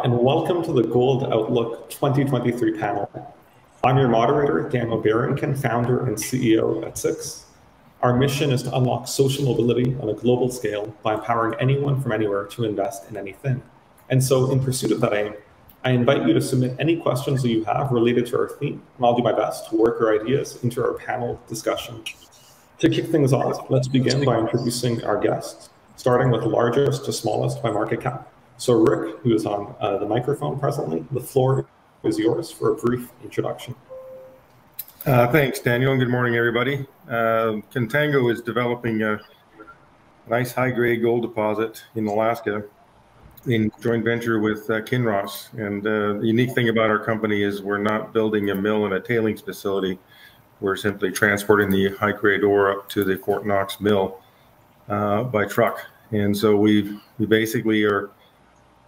Hi, and welcome to the Gold Outlook 2023 panel. I'm your moderator, Dan O'Barenkin, founder and CEO at SIX. Our mission is to unlock social mobility on a global scale by empowering anyone from anywhere to invest in anything. And so, in pursuit of that aim, I invite you to submit any questions that you have related to our theme, and I'll do my best to work your ideas into our panel discussion. To kick things off, let's begin by introducing our guests, starting with largest to smallest by market cap. So Rick, who is on the microphone presently, the floor is yours for a brief introduction. Thanks, Daniel, and good morning, everybody. Contango is developing a nice high-grade gold deposit in Alaska in joint venture with Kinross. And the unique thing about our company is we're not building a mill and a tailings facility. We're simply transporting the high-grade ore up to the Fort Knox mill by truck. And so we basically are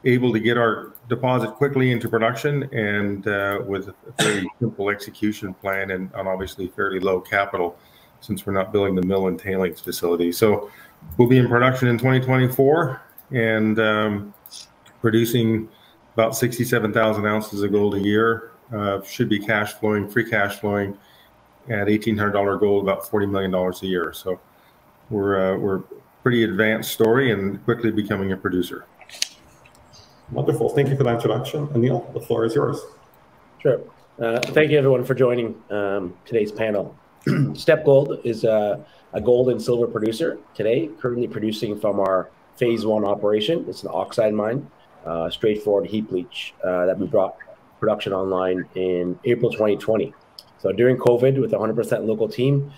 able to get our deposit quickly into production and with a very simple execution plan and obviously fairly low capital since we're not building the mill and tailings facility. So we'll be in production in 2024 and producing about 67,000 ounces of gold a year. Should be cash flowing, free cash flowing at $1,800 gold, about $40 million a year. So we're a pretty advanced story and quickly becoming a producer. Wonderful. Thank you for that introduction. Aneel, the floor is yours. Sure. Thank you, everyone, for joining today's panel. Steppe Gold is a gold and silver producer today, currently producing from our phase one operation. It's an oxide mine, straightforward heap leach that we brought production online in April 2020. So during COVID, with 100% local team,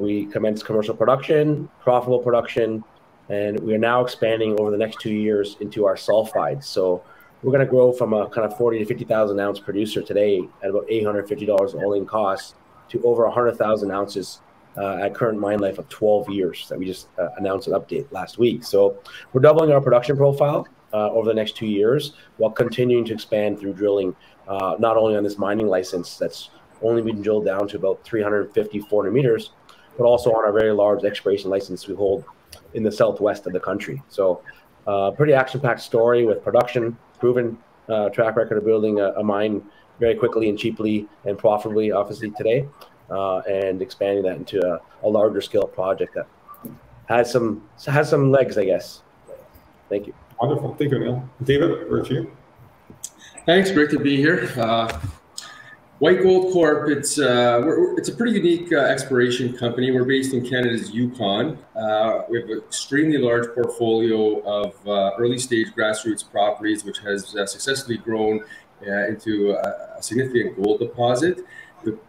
we commenced commercial production, profitable production, and we are now expanding over the next 2 years into our sulfides. So we're going to grow from a kind of 40 to 50,000 ounce producer today at about $850 all in cost to over 100,000 ounces at current mine life of 12 years that we just announced an update last week. So we're doubling our production profile over the next 2 years while continuing to expand through drilling, not only on this mining license that's only been drilled down to about 350, 400 meters, but also on our very large exploration license we hold in the southwest of the country. So pretty action-packed story with production, proven track record of building a mine very quickly and cheaply and profitably, obviously, today, and expanding that into a larger scale project that has some legs, I guess. Thank you. Wonderful. Thank you, Aneel. David, over to you. Thanks, great to be here. White Gold Corp, it's a pretty unique exploration company. We're based in Canada's Yukon. We have an extremely large portfolio of early-stage grassroots properties, which has successfully grown into a significant gold deposit.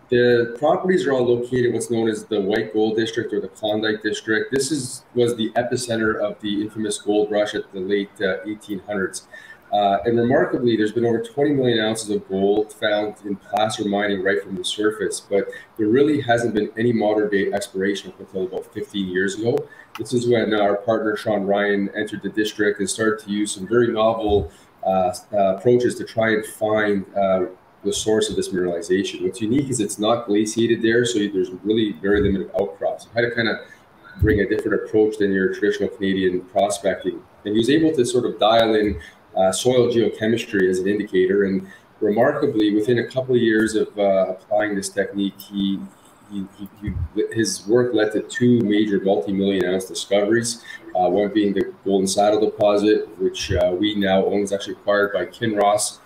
The properties are all located in what's known as the White Gold District or the Klondike District. This was the epicenter of the infamous gold rush at the late 1800s. And remarkably, there's been over 20 million ounces of gold found in placer mining right from the surface, but there really hasn't been any modern-day exploration until about 15 years ago. This is when our partner, Sean Ryan, entered the district and started to use some very novel approaches to try and find the source of this mineralization. What's unique is it's not glaciated there, so there's really very limited outcrops. So I had to kind of bring a different approach than your traditional Canadian prospecting. And he was able to sort of dial in soil geochemistry as an indicator, and remarkably, within a couple of years of applying this technique, his work led to two major multi-million ounce discoveries, one being the Golden Saddle Deposit, which we now own, is actually acquired by Kinross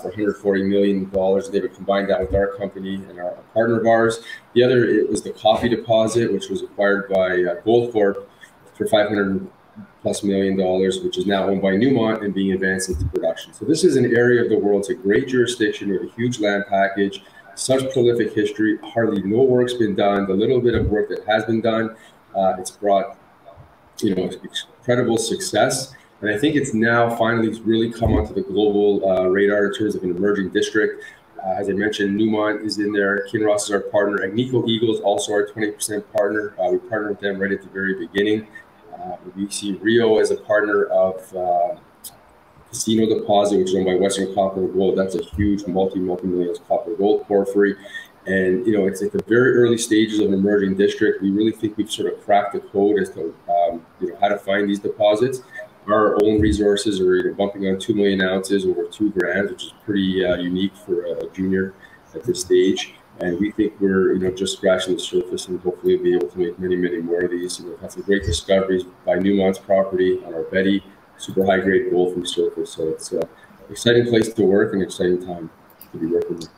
for $140 million. They would combine that with our company and our partner of ours. The other, it was the Coffee Deposit, which was acquired by Goldcorp for $500+ million, which is now owned by Newmont and being advanced into production. So this is an area of the world, it's a great jurisdiction with a huge land package, such prolific history, hardly no work's been done. The little bit of work that has been done, it's brought, you know, incredible success. And I think it's now finally really come onto the global radar in terms of an emerging district. As I mentioned, Newmont is in there, Kinross is our partner, Agnico Eagle is also our 20% partner. We partnered with them right at the very beginning. We see Rio as a partner of Casino Deposit, which is owned by Western Copper Gold. That's a huge multi-million copper gold porphyry. And, you know, it's at the very early stages of an emerging district. We really think we've sort of cracked the code as to, you know, how to find these deposits. Our own resources are bumping on 2 million ounces over 2 grams, which is pretty unique for a junior at this stage. And we think we're just scratching the surface, and hopefully be able to make many, many more of these. And we've had some great discoveries by Newmont's property on our Betty, super high grade gold from surface. So it's an exciting place to work and exciting time to be working with.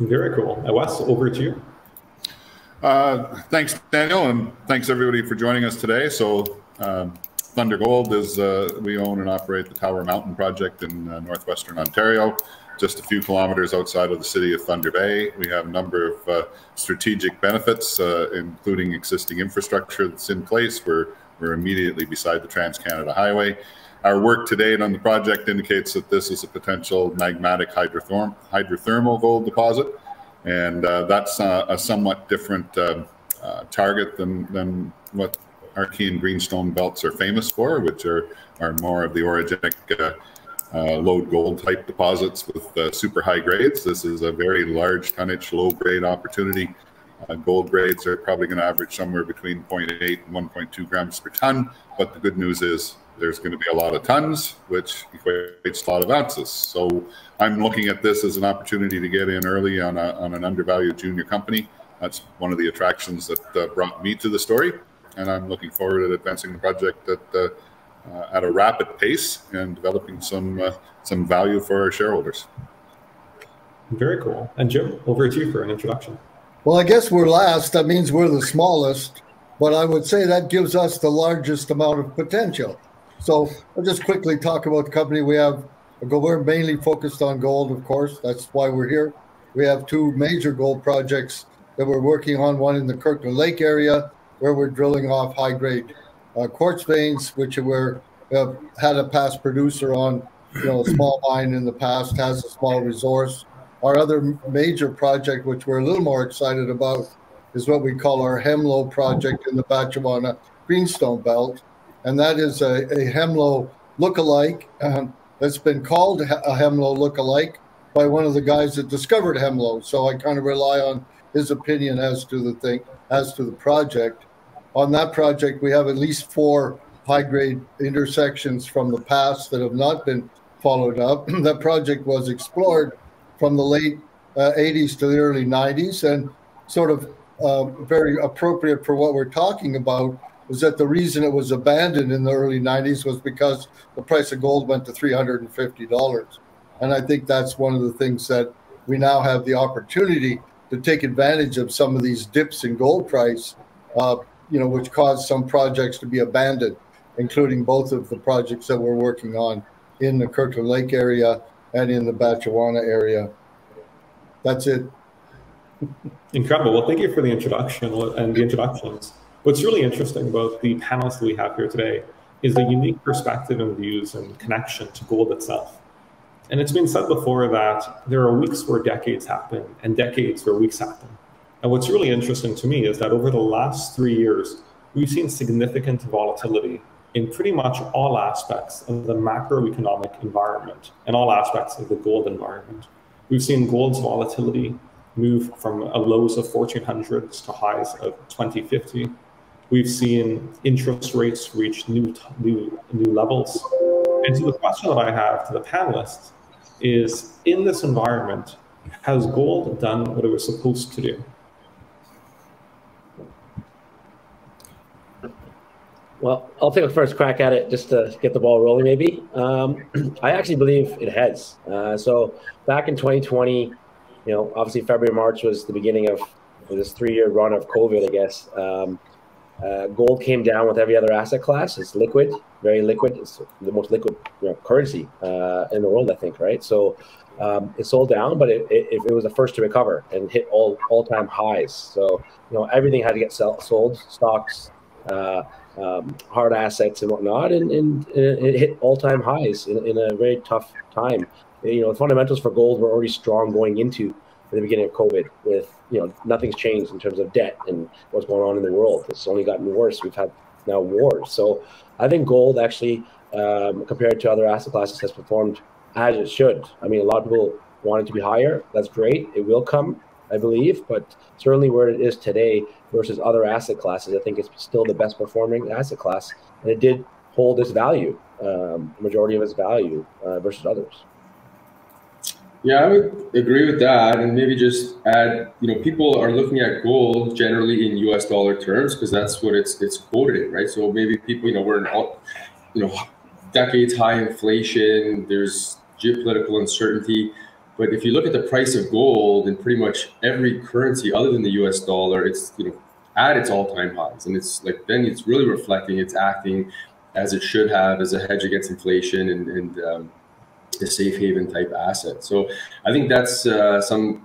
Very cool. Wes, over to you. Thanks, Daniel, and thanks everybody for joining us today. So Thunder Gold is, we own and operate the Tower Mountain Project in northwestern Ontario, just a few kilometers outside of the city of Thunder Bay. We have a number of strategic benefits, including existing infrastructure that's in place. We're immediately beside the Trans-Canada Highway. Our work to date on the project indicates that this is a potential magmatic hydrothermal gold deposit, and that's a somewhat different target than what Archean greenstone belts are famous for, which are more of the orogenic load gold type deposits with super high grades. This is a very large tonnage, low grade opportunity. Gold grades are probably going to average somewhere between 0.8 and 1.2 grams per ton, but the good news is there's going to be a lot of tons, which equates to a lot of ounces. So I'm looking at this as an opportunity to get in early on, on an undervalued junior company. That's one of the attractions that brought me to the story. And I'm looking forward to advancing the project at a rapid pace and developing some value for our shareholders. Very cool. And Jim, over to you for an introduction. Well, I guess we're last. That means we're the smallest, but I would say that gives us the largest amount of potential. So I'll just quickly talk about the company. We're mainly focused on gold, of course. That's why we're here. We have 2 major gold projects that we're working on, one in the Kirkland Lake area, where we're drilling off high-grade quartz veins, which we had a past producer on, a small mine in the past, has a small resource. Our other major project, which we're a little more excited about, is what we call our Hemlo project in the Batchawana Greenstone Belt. And that is a Hemlo lookalike that's been called a Hemlo lookalike by one of the guys that discovered Hemlo. So I kind of rely on his opinion as to the thing, as to the project. On that project, we have at least 4 high-grade intersections from the past that have not been followed up. That project was explored from the late 80s to the early 90s, and sort of very appropriate for what we're talking about was that the reason it was abandoned in the early 90s was because the price of gold went to $350. And I think that's one of the things that we now have the opportunity to take advantage of, some of these dips in gold price, which caused some projects to be abandoned, including both of the projects that we're working on in the Kirkland Lake area and in the Batchawana area. That's it. Incredible. Well, thank you for the introduction and the introductions. What's really interesting about the panels that we have here today is the unique perspective and views and connection to gold itself. And it's been said before that there are weeks where decades happen and decades where weeks happen. And what's really interesting to me is that over the last 3 years, we've seen significant volatility in pretty much all aspects of the macroeconomic environment and all aspects of the gold environment. We've seen gold's volatility move from lows of 1400s to highs of 2050. We've seen interest rates reach new levels. And so the question that I have to the panelists is, in this environment, has gold done what it was supposed to do? Well, I'll take a first crack at it just to get the ball rolling, maybe. I actually believe it has. So back in 2020, obviously February, March was the beginning of this 3-year run of COVID, I guess. Gold came down with every other asset class. It's liquid, very liquid. It's the most liquid currency in the world, I think, right? So it sold down, but it was the first to recover and hit all-time highs. So everything had to get sold, stocks, hard assets and whatnot, and it hit all-time highs in a very tough time. The fundamentals for gold were already strong going into the beginning of COVID, with nothing's changed in terms of debt and what's going on in the world. It's only gotten worse. We've had now wars. So I think gold actually, compared to other asset classes, has performed as it should. I mean, a lot of people want it to be higher. That's great. It will come, I believe, but certainly where it is today versus other asset classes, I think it's still the best performing asset class. And it did hold its value, the majority of its value versus others. Yeah, I would agree with that, and maybe just add, you know, people are looking at gold generally in U.S. dollar terms because that's what it's quoted in, right? So maybe people, you know, we're in all, you know, decades high inflation. There's geopolitical uncertainty, but if you look at the price of gold in pretty much every currency other than the U.S. dollar, it's, you know, at its all-time highs, and it's like then it's really reflecting, it's acting as it should have as a hedge against inflation and a safe haven type asset. So I think that's something,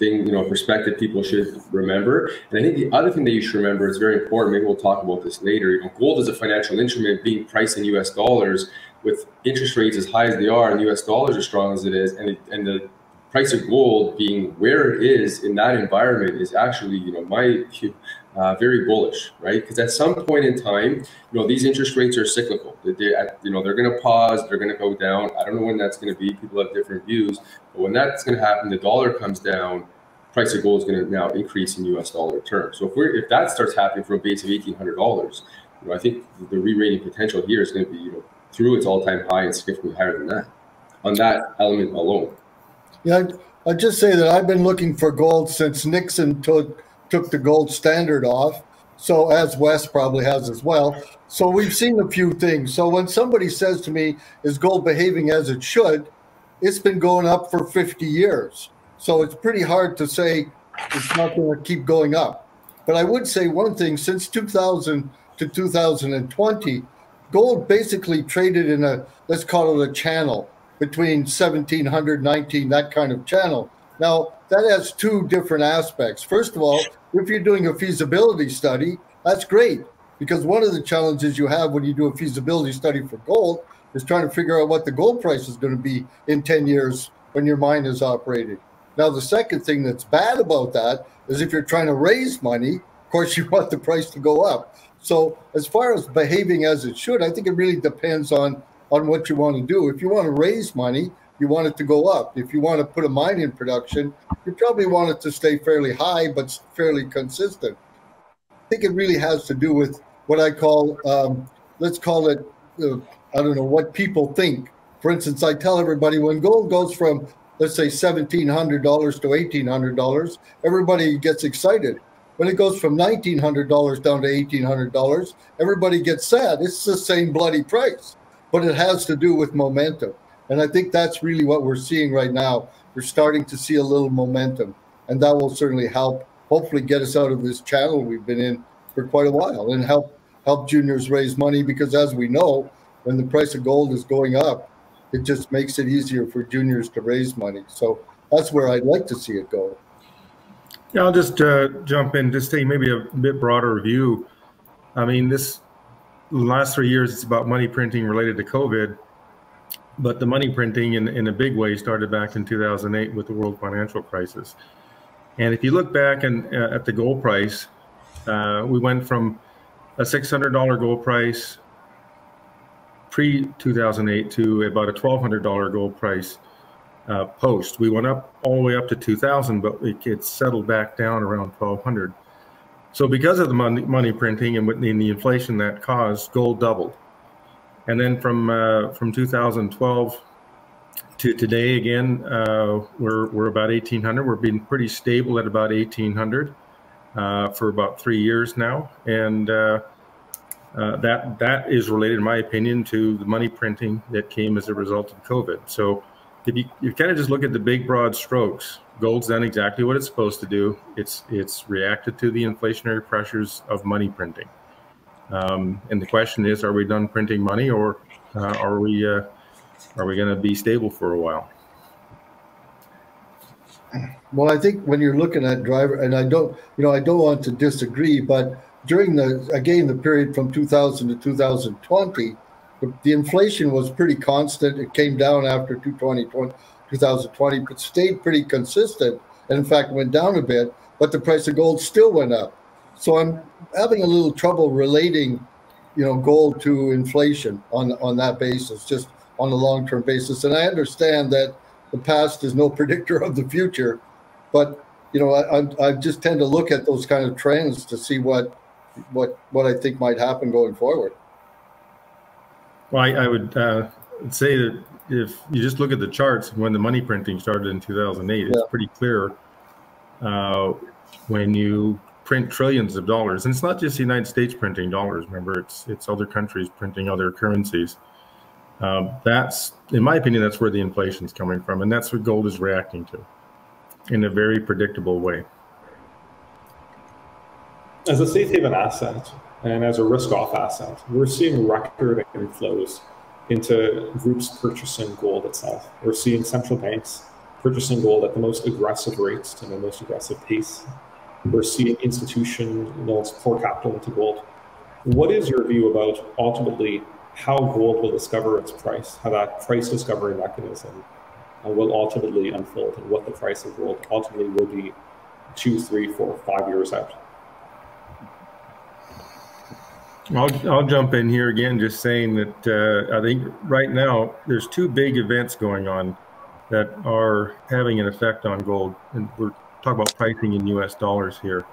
you know, perspective people should remember. And I think the other thing that you should remember is very important. Maybe we'll talk about this later. You know, gold is a financial instrument being priced in US dollars with interest rates as high as they are and US dollars as strong as it is. And the price of gold being where it is in that environment is actually, you know, my very bullish, right? Because at some point in time, you know, these interest rates are cyclical. You know, they're going to pause, they're going to go down. I don't know when that's going to be. People have different views, but when that's going to happen, the dollar comes down, price of gold is going to now increase in U.S. dollar terms. So if that starts happening from a base of $1,800, you know, I think the re-rating potential here is going to be, you know, through its all-time high and significantly higher than that on that element alone. Yeah, I'd just say that I've been looking for gold since Nixon took the gold standard off, so as Wes probably has as well. So we've seen a few things. So when somebody says to me, is gold behaving as it should? It's been going up for 50 years. So it's pretty hard to say it's not going to keep going up. But I would say one thing, since 2000 to 2020, gold basically traded in a, let's call it a channel, between 1700, 19, that kind of channel. Now, that has two different aspects. First of all, if you're doing a feasibility study, that's great, because one of the challenges you have when you do a feasibility study for gold is trying to figure out what the gold price is going to be in 10 years when your mine is operating. Now, the second thing that's bad about that is if you're trying to raise money, of course, you want the price to go up. So as far as behaving as it should, I think it really depends on what you want to do. If you want to raise money, you want it to go up. If you want to put a mine in production, you probably want it to stay fairly high, but fairly consistent. I think it really has to do with what I call, let's call it, I don't know, what people think. For instance, I tell everybody when gold goes from, let's say, $1,700 to $1,800, everybody gets excited. When it goes from $1,900 down to $1,800, everybody gets sad. It's the same bloody price, but it has to do with momentum. And I think that's really what we're seeing right now. We're starting to see a little momentum, and that will certainly help, hopefully get us out of this channel we've been in for quite a while and help juniors raise money, because as we know, when the price of gold is going up, it just makes it easier for juniors to raise money. So that's where I'd like to see it go. Yeah, I'll just jump in, just take maybe a bit broader view. I mean, this last 3 years, it's about money printing related to COVID. But the money printing in a big way started back in 2008 with the world financial crisis. And if you look back at the gold price, we went from a $600 gold price pre-2008 to about a $1,200 gold price post. We went up all the way up to 2000, but it settled back down around 1200. So because of the money printing and in the inflation that caused, gold doubled. And then from 2012 to today, again, we're about 1,800. We've been pretty stable at about 1,800 for about 3 years now, and that is related, in my opinion, to the money printing that came as a result of COVID. So if you kind of just look at the big broad strokes, gold's done exactly what it's supposed to do. It's reacted to the inflationary pressures of money printing. And the question is, are we done printing money, or are we going to be stable for a while? Well, I think when you're looking at driver, and I don't want to disagree, but during the period from 2000 to 2020, the inflation was pretty constant. It came down after 2020, but stayed pretty consistent, and in fact went down a bit. But the price of gold still went up. So I'm having a little trouble relating, you know, gold to inflation on that basis, just on a long-term basis. And I understand that the past is no predictor of the future, but, you know, I just tend to look at those kind of trends to see what I think might happen going forward. Well, I would say that if you just look at the charts when the money printing started in 2008, yeah, it's pretty clear when you print trillions of dollars, and it's not just the United States printing dollars, remember, it's other countries printing other currencies. That's, in my opinion, that's where the inflation's coming from, and that's what gold is reacting to in a very predictable way. As a safe haven asset and as a risk-off asset, we're seeing record inflows into groups purchasing gold itself. We're seeing central banks purchasing gold at the most aggressive rates and the most aggressive pace. We're seeing institutional pour capital into gold. What is your view about ultimately how gold will discover its price, how that price discovery mechanism will ultimately unfold, and what the price of gold ultimately will be 2, 3, 4, 5 years out? I'll jump in here again, just saying that I think right now there's two big events going on that are having an effect on gold, and we're talking about pricing in U.S. dollars here.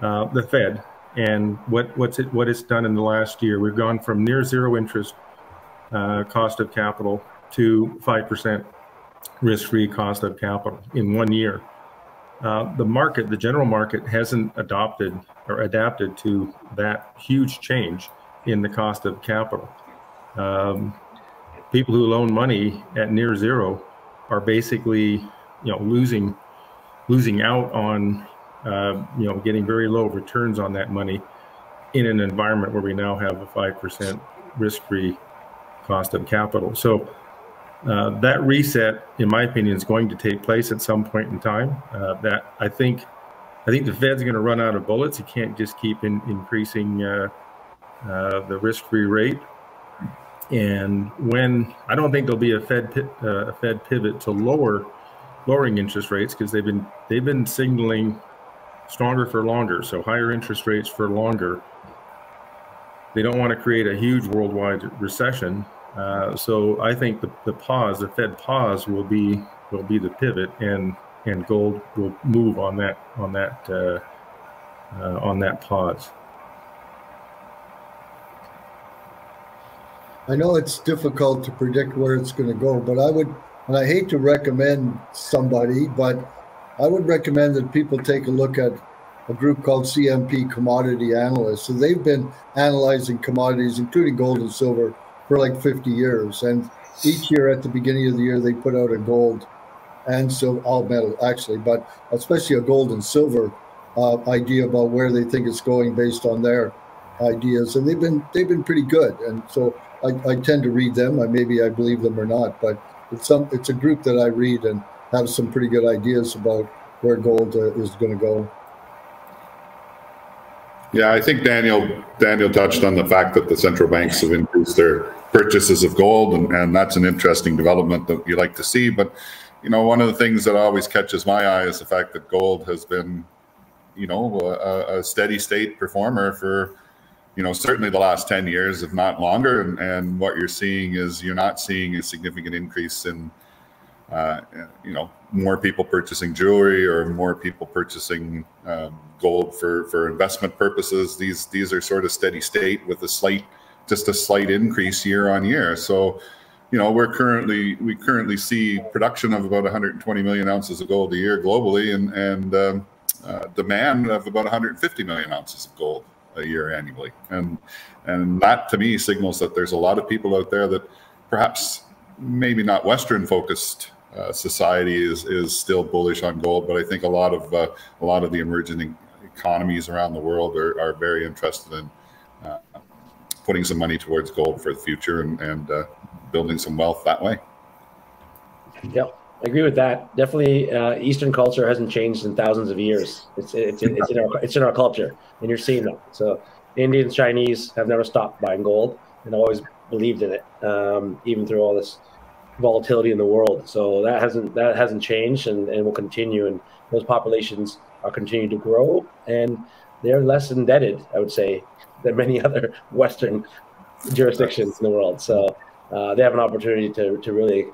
The Fed and what it's done in the last year. We've gone from near zero interest cost of capital to 5% risk-free cost of capital in 1 year. The market, the general market, hasn't adopted or adapted to that huge change in the cost of capital. People who loan money at near zero are basically, losing out on, getting very low returns on that money in an environment where we now have a 5% risk-free cost of capital. So that reset, in my opinion, is going to take place at some point in time. That I think the Fed's going to run out of bullets. It can't just keep increasing the risk-free rate. And when I don't think there'll be a Fed pivot to lowering interest rates, because they've been signaling stronger for longer, so higher interest rates for longer. They don't want to create a huge worldwide recession. So I think the Fed pause will be the pivot, and gold will move on that pause. I know it's difficult to predict where it's going to go, but I would, and I hate to recommend somebody, but I would recommend that people take a look at a group called CMP Commodity Analysts. So they've been analyzing commodities, including gold and silver, for like 50 years. And each year at the beginning of the year, they put out a gold and so all metal, actually, but especially a gold and silver idea about where they think it's going based on their ideas. And they've been pretty good. And so I tend to read them. Maybe I believe them or not, but it's a group that I read and have some pretty good ideas about where gold is going to go. Yeah, I think Daniel touched on the fact that the central banks have increased their purchases of gold, and that's an interesting development that you like to see. But, one of the things that always catches my eye is the fact that gold has been, a steady state performer for, certainly the last 10 years, if not longer. And what you're seeing is you're not seeing a significant increase in, more people purchasing jewelry or more people purchasing gold for investment purposes. These are sort of steady state with just a slight increase year on year. So, we currently see production of about 120 million ounces of gold a year globally, and demand of about 150 million ounces of gold a year annually, and that to me signals that there's a lot of people out there that perhaps maybe not Western focused society is still bullish on gold, but I think a lot of the emerging economies around the world are very interested in putting some money towards gold for the future and building some wealth that way. Yep, I agree with that. Definitely, Eastern culture hasn't changed in thousands of years. It's in our culture, and you're seeing that. So Indians, Chinese have never stopped buying gold and always believed in it, even through all this volatility in the world. So that hasn't changed, and will continue. And those populations are continuing to grow, and they're less indebted, I would say, than many other Western jurisdictions in the world. So they have an opportunity to really,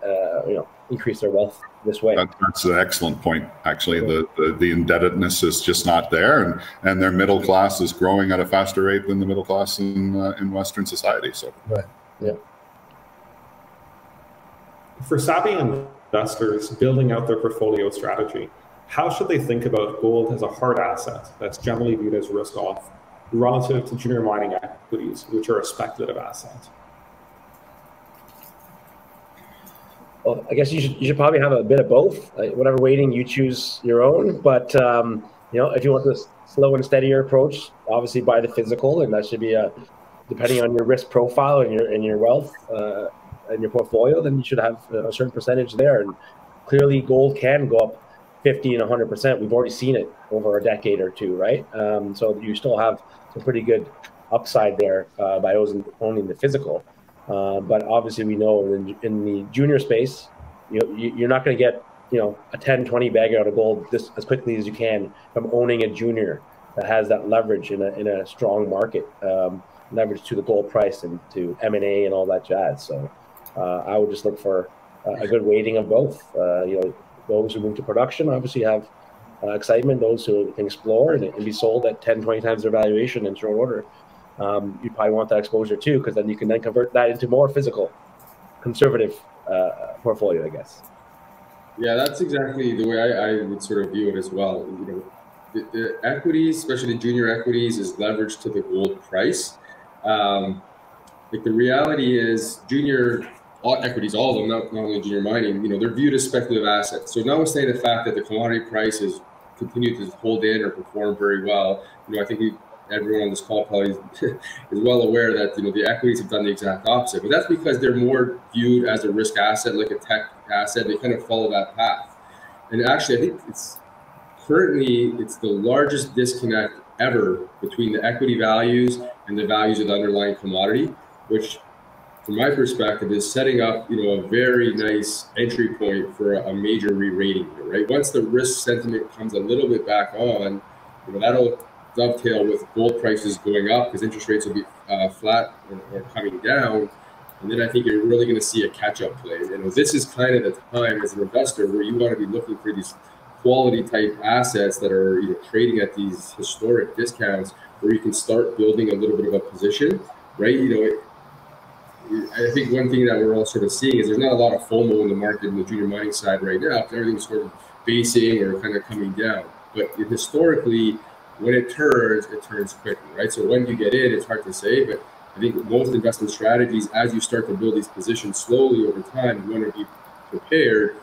increase their wealth this way. That's an excellent point. Actually, the indebtedness is just not there, and their middle class is growing at a faster rate than the middle class in Western society. So, right, yeah, For savvy investors building out their portfolio strategy, how should they think about gold as a hard asset that's generally viewed as risk off relative to junior mining equities, which are a speculative asset? Well, I guess you should probably have a bit of both. Whatever weighting you choose your own, but if you want this slow and steadier approach, obviously buy the physical, and that should be depending on your risk profile and your wealth and your portfolio, then you should have a certain percentage there. And clearly, gold can go up 50 and 100%. We've already seen it over a decade or two, right? So you still have some pretty good upside there by owning the physical. But obviously, we know in the junior space, you're not going to get a 10, 20 bagger out of gold just as quickly as you can from owning a junior that has that leverage in a strong market, leverage to the gold price and to M&A and all that jazz. So I would just look for a good weighting of both. Those who move to production obviously have excitement. Those who can explore and it can be sold at 10, 20 times their valuation in short order. You probably want that exposure too, because then you can then convert that into more physical, conservative portfolio, I guess. Yeah, that's exactly the way I would sort of view it as well. The equities, especially the junior equities, is leveraged to the gold price. Like the reality is, junior equities, all of them, not only junior mining, they're viewed as speculative assets. So notwithstanding the fact that the commodity price has continued to hold in or perform very well, I think everyone on this call probably is well aware that the equities have done the exact opposite, but that's because they're more viewed as a risk asset, like a tech asset. They kind of follow that path, and actually, I think it's currently the largest disconnect ever between the equity values and the values of the underlying commodity, which, from my perspective, is setting up a very nice entry point for a major re-rating here, right? Once the risk sentiment comes a little bit back on, that'll dovetail with gold prices going up because interest rates will be flat or coming down, and then I think you're really going to see a catch-up play. This is kind of the time as an investor where you want to be looking for these quality type assets that are trading at these historic discounts, where you can start building a little bit of a position, right? I think one thing that we're all sort of seeing is there's not a lot of FOMO in the market in the junior mining side right now. Everything's sort of basing or kind of coming down, but historically, when it turns quickly, right? So when you get in, it's hard to say, but I think most investment strategies, as you start to build these positions slowly over time, you want to be prepared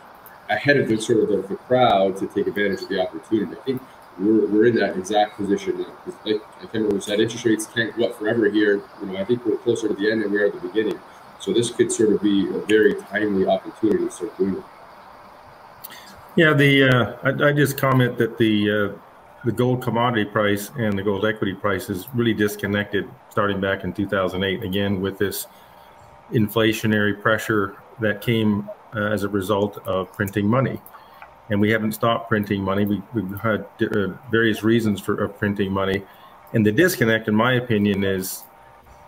ahead of the sort of the crowd to take advantage of the opportunity. I think we're in that exact position now. Like Hemlo said, interest rates can't go up forever here. I think we're closer to the end than we are at the beginning. So this could sort of be a very timely opportunity to start doing it. Yeah, I just comment that the gold commodity price and the gold equity price is really disconnected starting back in 2008, again, with this inflationary pressure that came as a result of printing money. And we haven't stopped printing money. We've had various reasons for printing money. And the disconnect, in my opinion, is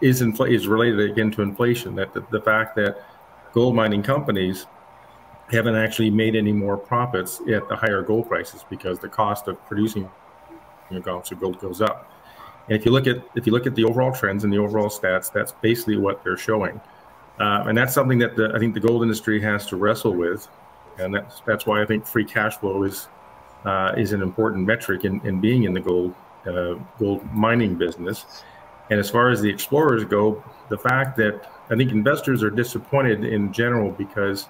related again to inflation, that the fact that gold mining companies haven't actually made any more profits at the higher gold prices because the cost of producing ounce of gold goes up. And if you look at the overall trends and the overall stats, that's basically what they're showing, and that's something that I think the gold industry has to wrestle with, and that's why I think free cash flow is an important metric in being in the gold mining business. And as far as the explorers go, the fact that I think investors are disappointed in general because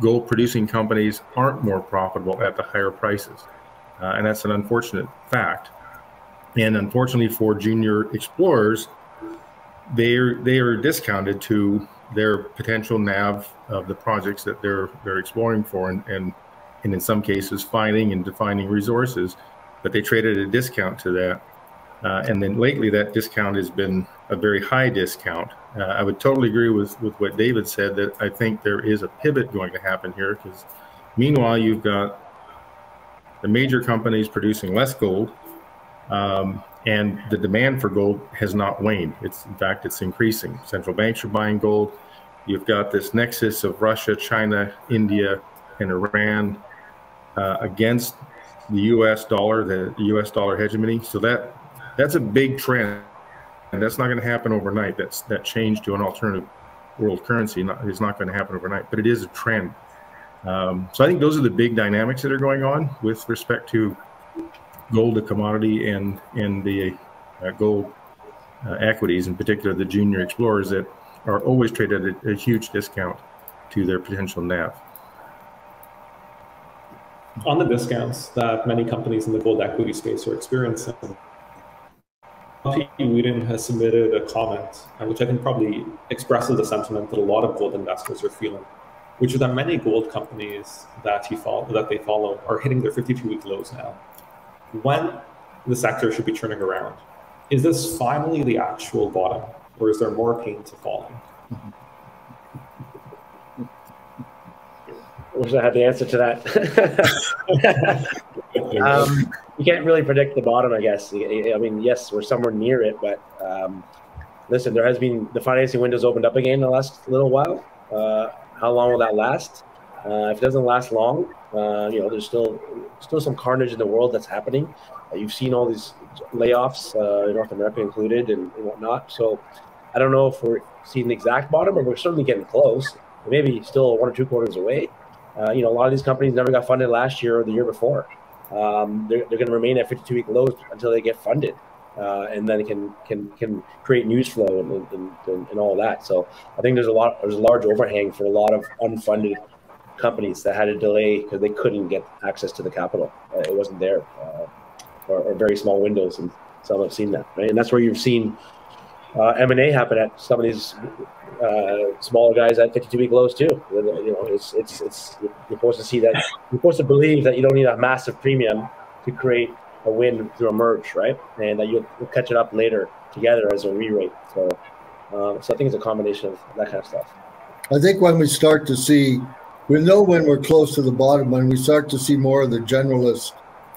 gold producing companies aren't more profitable at the higher prices, and that's an unfortunate fact. And unfortunately for junior explorers, they are discounted to their potential NAV of the projects that they're exploring for, and in some cases finding and defining resources, but they trade at a discount to that. And then lately that discount has been a very high discount. I would totally agree with what David said, that I think there is a pivot going to happen here, because meanwhile you've got the major companies producing less gold, and the demand for gold has not waned. In fact, it's increasing. Central banks are buying gold. You've got this nexus of Russia, China, India, and Iran against the U.S. dollar, the U.S. dollar hegemony. So that's a big trend, and that's not going to happen overnight. That change to an alternative world currency. It's not going to happen overnight, but it is a trend. So I think those are the big dynamics that are going on with respect to gold, the commodity, and the gold equities, in particular the junior explorers that are always traded at a huge discount to their potential NAV. On the discounts that many companies in the gold equity space are experiencing, Coffee Whedon has submitted a comment, which I think probably expresses the sentiment that a lot of gold investors are feeling, which is that many gold companies that they follow are hitting their 52-week lows now. When the sector should be turning around? Is this finally the actual bottom, or is there more pain to falling? I wish I had the answer to that. You can't really predict the bottom, I guess. I mean, yes, we're somewhere near it, but listen, there has been, the financing window's opened up again in the last little while. How long will that last? If it doesn't last long, you know, there's still some carnage in the world that's happening. You've seen all these layoffs in North America included and whatnot. So I don't know if we're seeing the exact bottom, but we're certainly getting close. Maybe still 1 or 2 quarters away. You know, a lot of these companies never got funded last year or the year before. They're going to remain at 52-week lows until they get funded, and then it can create news flow and all that. So I think there's a large overhang for a lot of unfunded companies that had to delay because they couldn't get access to the capital. It wasn't there, or very small windows, and some have seen that. Right, and that's where you've seen M&A happen at some of these smaller guys at 52-week lows too. You know, it's you're supposed to see that. You're supposed to believe that you don't need a massive premium to create a win through a merge, right? And that you'll catch it up later together as a re-rate. So, so I think it's a combination of that kind of stuff. I think when we start to see, we know when we're close to the bottom, when we start to see more of the generalist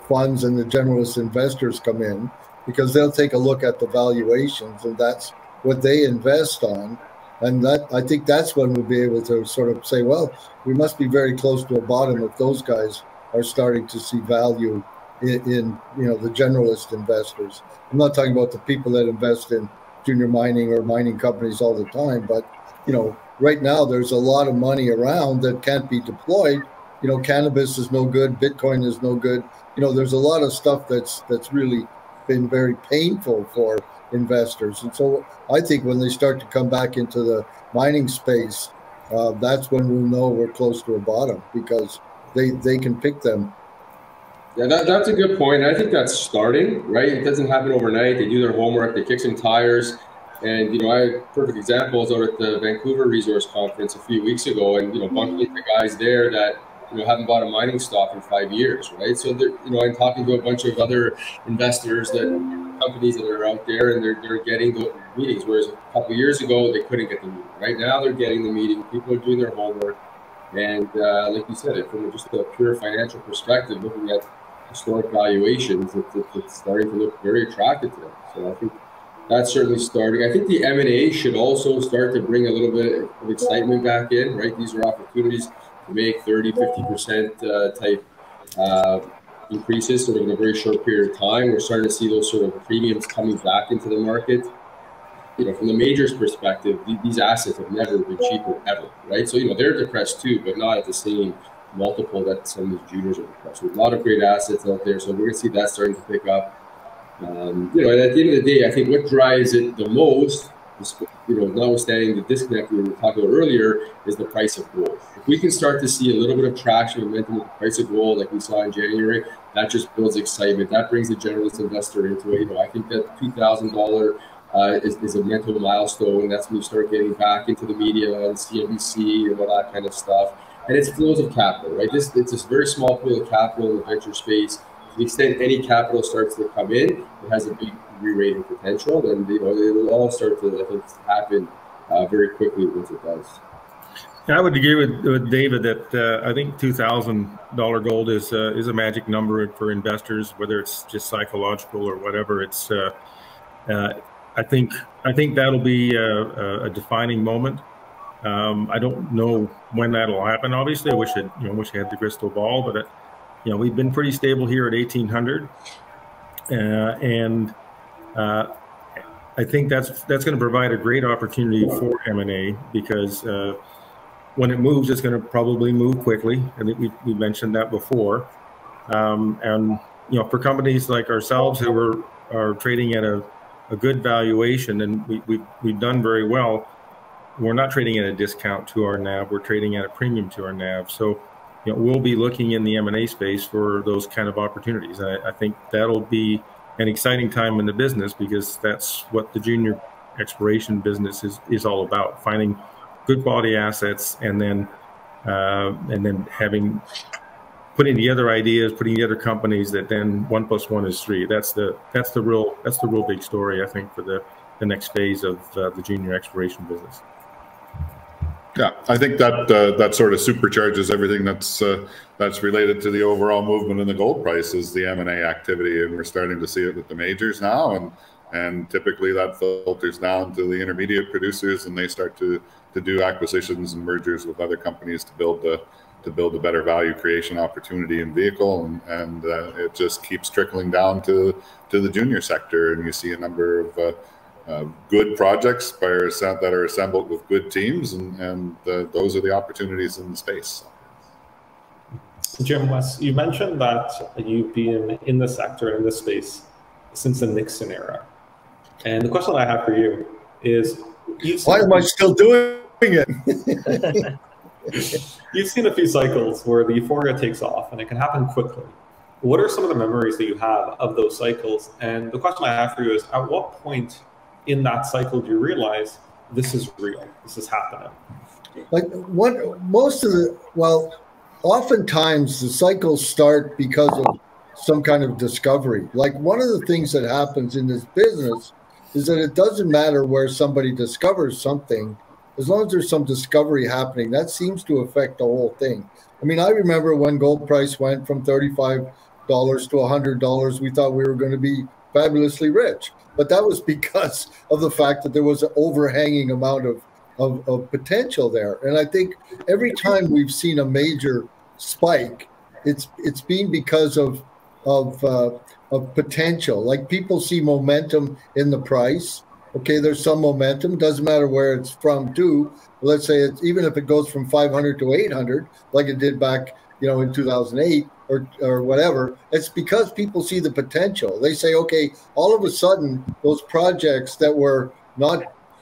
funds and the generalist investors come in, because they'll take a look at the valuations, and that's what they invest on. And that, I think that's when we'll be able to sort of say, well, we must be very close to a bottom if those guys are starting to see value in you know, the generalist investors. I'm not talking about the people that invest in junior mining or mining companies all the time, but you know, right now there's a lot of money around that can't be deployed. You know, cannabis is no good, Bitcoin is no good. You know, there's a lot of stuff that's really been very painful for investors. And so I think when they start to come back into the mining space, that's when we'll know we're close to a bottom, because they can pick them. Yeah, that's a good point. I think that's starting, right? It doesn't happen overnight. They do their homework, they kick some tires. And, you know, I have perfect examples out at the Vancouver Resource Conference a few weeks ago, and, you know, bumping into guys there that, you know, haven't bought a mining stock in 5 years, right? So, you know, I'm talking to a bunch of other investors, that companies that are out there, and they're getting the meetings, whereas a couple of years ago they couldn't get the meeting. Right now they're getting the meeting. People are doing their homework, and like you said, from just a pure financial perspective, looking at historic valuations, it's starting to look very attractive to them. So I think that's certainly starting. I think the M&A should also start to bring a little bit of excitement back in, right? These are opportunities to make 30, 50% type increases sort of in a very short period of time. We're starting to see those sort of premiums coming back into the market. You know, from the majors' perspective, these assets have never been cheaper ever, right? So, you know, they're depressed too, but not at the same multiple that some of these juniors are depressed. So a lot of great assets out there, so we're going to see that starting to pick up. You know, and at the end of the day, I think what drives it the most, you know, notwithstanding the disconnect we were talking about earlier, is the price of gold. If we can start to see a little bit of traction, momentum with the price of gold, like we saw in January, that just builds excitement. That brings the generalist investor into it. You know, I think that $2,000 is a mental milestone. That's when you start getting back into the media and CNBC and all that kind of stuff. And it's flows of capital, right? It's this very small pool of capital in the venture space. To the extent any capital starts to come in, it has a big re-rating potential, and you know, it'll all start to, I think, happen very quickly once it does. I would agree with David that I think $2,000 gold is a magic number for investors, whether it's just psychological or whatever. It's I think that'll be a defining moment. I don't know when that'll happen. Obviously, I wish it, you know, wish I had the crystal ball, but it, you know, we've been pretty stable here at 1,800, and I think that's going to provide a great opportunity for M&A, because when it moves, it's going to probably move quickly. I think we mentioned that before. And you know, for companies like ourselves who are trading at a good valuation, and we've done very well, we're not trading at a discount to our NAV. We're trading at a premium to our NAV. So, you know, we'll be looking in the M&A space for those kind of opportunities. I think that'll be an exciting time in the business, because that's what the junior exploration business is all about: finding good quality assets, and then having putting together ideas, putting together companies that then 1 + 1 is 3. That's the real big story, I think, for the next phase of the junior exploration business. Yeah, I think that that sort of supercharges everything that's related to the overall movement in the gold price, is the M&A activity, and we're starting to see it with the majors now, and typically that filters down to the intermediate producers, and they start to do acquisitions and mergers with other companies to build a better value creation opportunity and vehicle, and it just keeps trickling down to the junior sector, and you see a number of good projects that are assembled with good teams, and those are the opportunities in the space. Jim, Wes, you mentioned that you've been in the sector and in this space since the Nixon era, and the question that I have for you is, why am I still doing it? You've seen a few cycles where the euphoria takes off, and it can happen quickly. What are some of the memories that you have of those cycles? And the question I have for you is, at what point in that cycle do you realize this is real, this is happening? Like, oftentimes the cycles start because of some kind of discovery. Like, one of the things that happens in this business is that it doesn't matter where somebody discovers something, as long as there's some discovery happening, that seems to affect the whole thing. I mean, I remember when gold price went from $35 to $100, we thought we were going to be fabulously rich. But that was because of the fact that there was an overhanging amount of potential there. And I think every time we've seen a major spike, it's been because of potential. Like, people see momentum in the price. Okay, there's some momentum. Doesn't matter where it's from to. Let's say it's, even if it goes from 500 to 800, like it did back, you know, in 2008 or whatever, it's because people see the potential. They say, okay, all of a sudden, those projects that were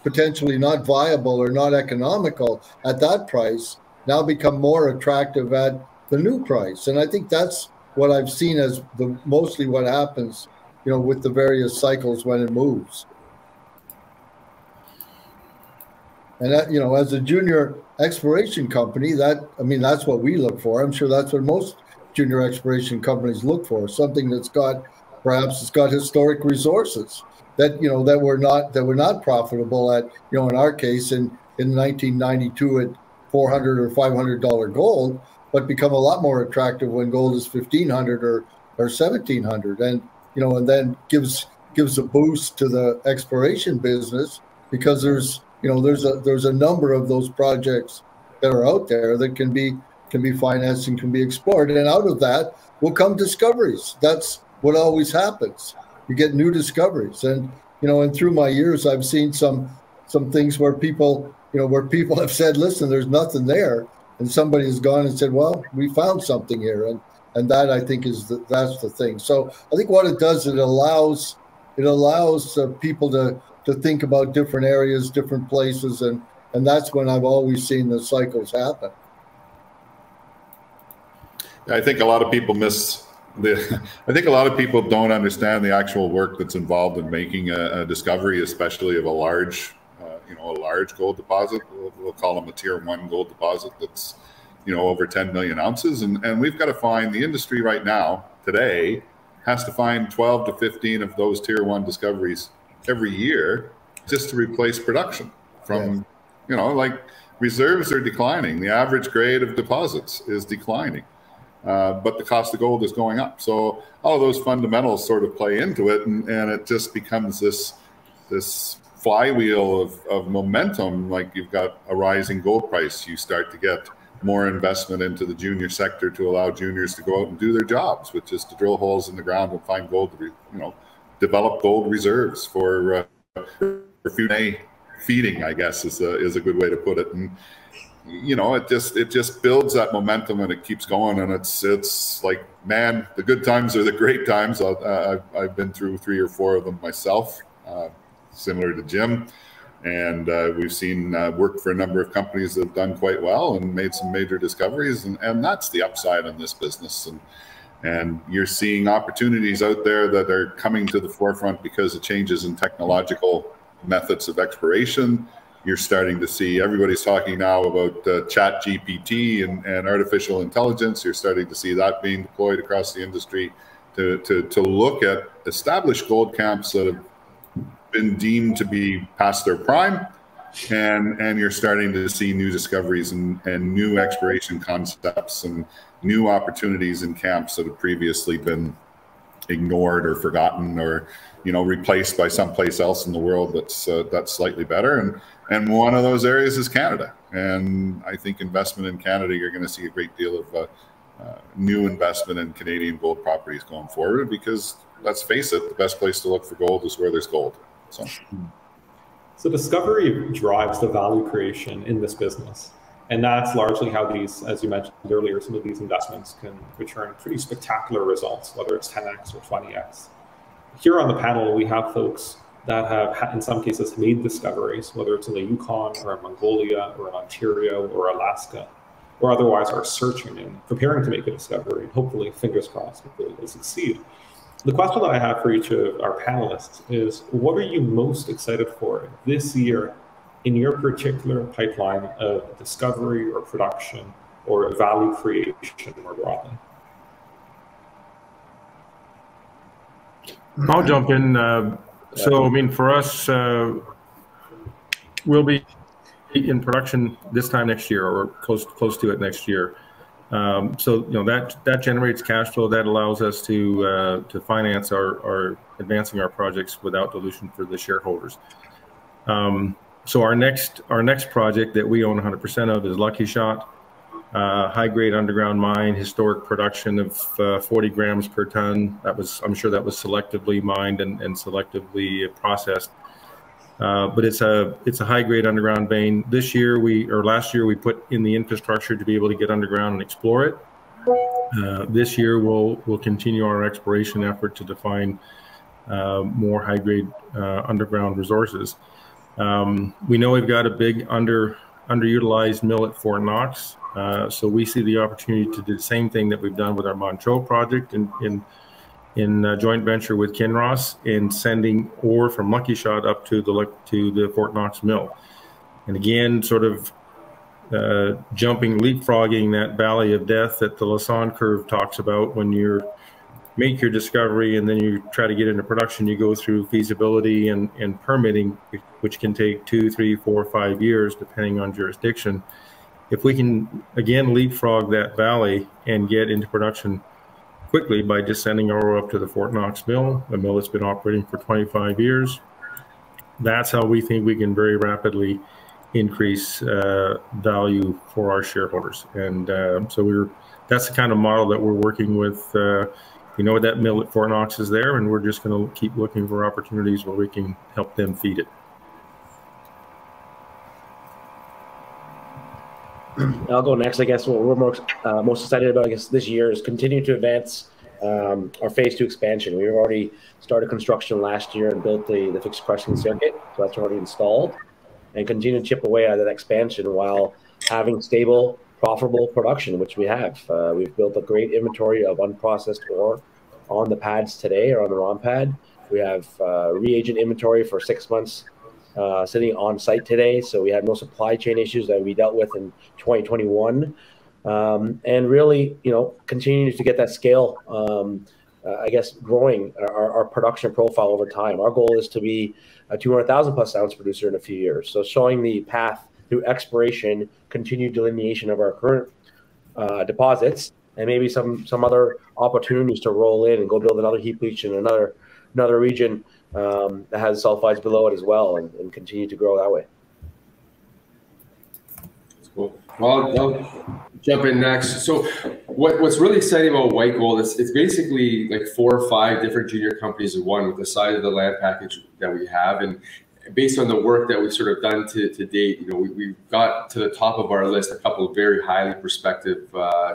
potentially not viable or not economical at that price now become more attractive at the new price. And I think that's what I've seen as mostly what happens, you know, with the various cycles when it moves. And that, you know, as a junior exploration company, that's what we look for. I'm sure that's what most junior exploration companies look for: something that's got, perhaps it's got historic resources that, you know, that were not profitable at, you know, in our case in 1992 at $400 or $500 gold, but become a lot more attractive when gold is $1,500 or $1,700, and you know, and then gives a boost to the exploration business, because there's, you know, there's a number of those projects that are out there that can be financed and can be explored, and out of that will come discoveries. That's what always happens. You get new discoveries, and you know, and through my years, I've seen some things where people, you know, where people have said, "Listen, there's nothing there," and somebody has gone and said, "Well, we found something here," and that, I think, is that's the thing. So I think what it does, it allows people to think about different areas, different places, and that's when I've always seen the cycles happen. I think a lot of people don't understand the actual work that's involved in making a discovery, especially of a large gold deposit. We'll call them a Tier 1 gold deposit that's, you know, over 10 million ounces. And we've got to find, the industry right now, today, has to find 12 to 15 of those Tier 1 discoveries every year, just to replace production from, yes. You know, like, reserves are declining. The average grade of deposits is declining, but the cost of gold is going up. So all of those fundamentals sort of play into it, and it just becomes this flywheel of momentum. Like, you've got a rising gold price, you start to get more investment into the junior sector to allow juniors to go out and do their jobs, which is to drill holes in the ground and find gold, to develop gold reserves for feeding, I guess, is a good way to put it. And you know, it just builds that momentum and it keeps going. And it's like, man, the good times are the great times. I've been through 3 or 4 of them myself, similar to Jim. And we've seen work for a number of companies that have done quite well and made some major discoveries. And that's the upside in this business. And you're seeing opportunities out there that are coming to the forefront because of changes in technological methods of exploration. You're starting to see, everybody's talking now about ChatGPT and artificial intelligence. You're starting to see that being deployed across the industry to look at established gold camps that have been deemed to be past their prime, and you're starting to see new discoveries and new exploration concepts and new opportunities in camps that have previously been ignored or forgotten, or you know, replaced by someplace else in the world that's slightly better. And one of those areas is Canada, and I think investment in Canada, you're going to see a great deal of new investment in Canadian gold properties going forward, because let's face it, the best place to look for gold is where there's gold. So discovery drives the value creation in this business. And that's largely how these, as you mentioned earlier, some of these investments can return pretty spectacular results, whether it's 10x or 20x. Here on the panel, we have folks that have, in some cases, made discoveries, whether it's in the Yukon or in Mongolia or in Ontario or Alaska, or otherwise are searching and preparing to make a discovery. And hopefully, fingers crossed, it will succeed. The question that I have for each of our panelists is, what are you most excited for this year in your particular pipeline of discovery or production or value creation more broadly? I'll jump in. So, I mean, for us, we'll be in production this time next year, or close to it next year. So, you know, that generates cash flow that allows us to finance our advancing our projects without dilution for the shareholders. So our next project that we own 100% of is Lucky Shot, high-grade underground mine, historic production of 40 grams per ton. That was, I'm sure that was selectively mined and selectively processed. But it's a high-grade underground vein. This year last year we put in the infrastructure to be able to get underground and explore it. This year we'll continue our exploration effort to define more high-grade underground resources. We know we've got a big underutilized mill at Fort Knox, so we see the opportunity to do the same thing that we've done with our Manh Choh project in a joint venture with Kinross, in sending ore from Lucky Shot up to the Fort Knox mill, and again sort of leapfrogging that valley of death that the Lasan curve talks about. When you make your discovery and then you try to get into production, you go through feasibility and permitting, which can take 2, 3, 4, 5 years depending on jurisdiction. If we can again leapfrog that valley and get into production quickly by just sending ore up to the Fort Knox mill, a mill that's been operating for 25 years, that's how we think we can very rapidly increase value for our shareholders. And so that's the kind of model that we're working with. We know that mill at Fort Knox is there, and we're just going to keep looking for opportunities where we can help them feed it. I'll go next. I guess what we're most excited about, I guess, this year is continue to advance our phase 2 expansion. We've already started construction last year and built the fixed crushing circuit, so that's already installed, and continue to chip away at that expansion while having stable, profitable production, which we have. We've built a great inventory of unprocessed ore on the pads today, or on the ROM pad. We have reagent inventory for 6 months sitting on site today, so we have no supply chain issues that we dealt with in 2021. And really, you know, continuing to get that scale, I guess, growing our production profile over time. Our goal is to be a 200,000 plus ounce producer in a few years, so showing the path through exploration, continued delineation of our current deposits, and maybe some other opportunities to roll in and go build another heap leach in another region that has sulfides below it as well, and continue to grow that way. That's cool. Well, I'll jump in next. So What's really exciting about White Gold is it's basically like 4 or 5 different junior companies in one with the size of the land package that we have. And based on the work that we've sort of done to date, you know, we've got to the top of our list a couple of very highly prospective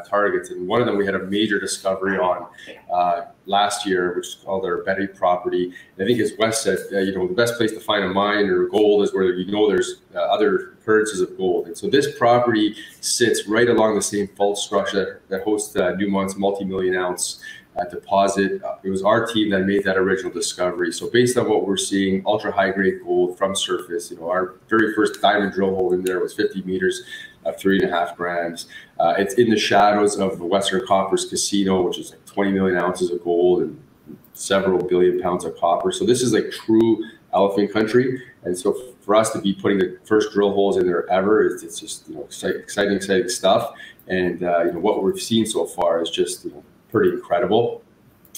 targets. And one of them we had a major discovery on last year, which is called our Betty property. And I think as Wes said, you know, the best place to find a mine or gold is where you know there's other occurrences of gold. And so this property sits right along the same fault structure that hosts Newmont's multi-million-ounce deposit. It was our team that made that original discovery. So based on what we're seeing, ultra high-grade gold from surface, you know, our very first diamond drill hole in there was 50 meters of 3.5 grams. It's in the shadows of the Western Copper's Casino, which is like 20 million ounces of gold and several billion pounds of copper. So this is like true elephant country. And so for us to be putting the first drill holes in there ever, it's just, you know, exciting stuff. And you know, what we've seen so far is just, you know, pretty incredible.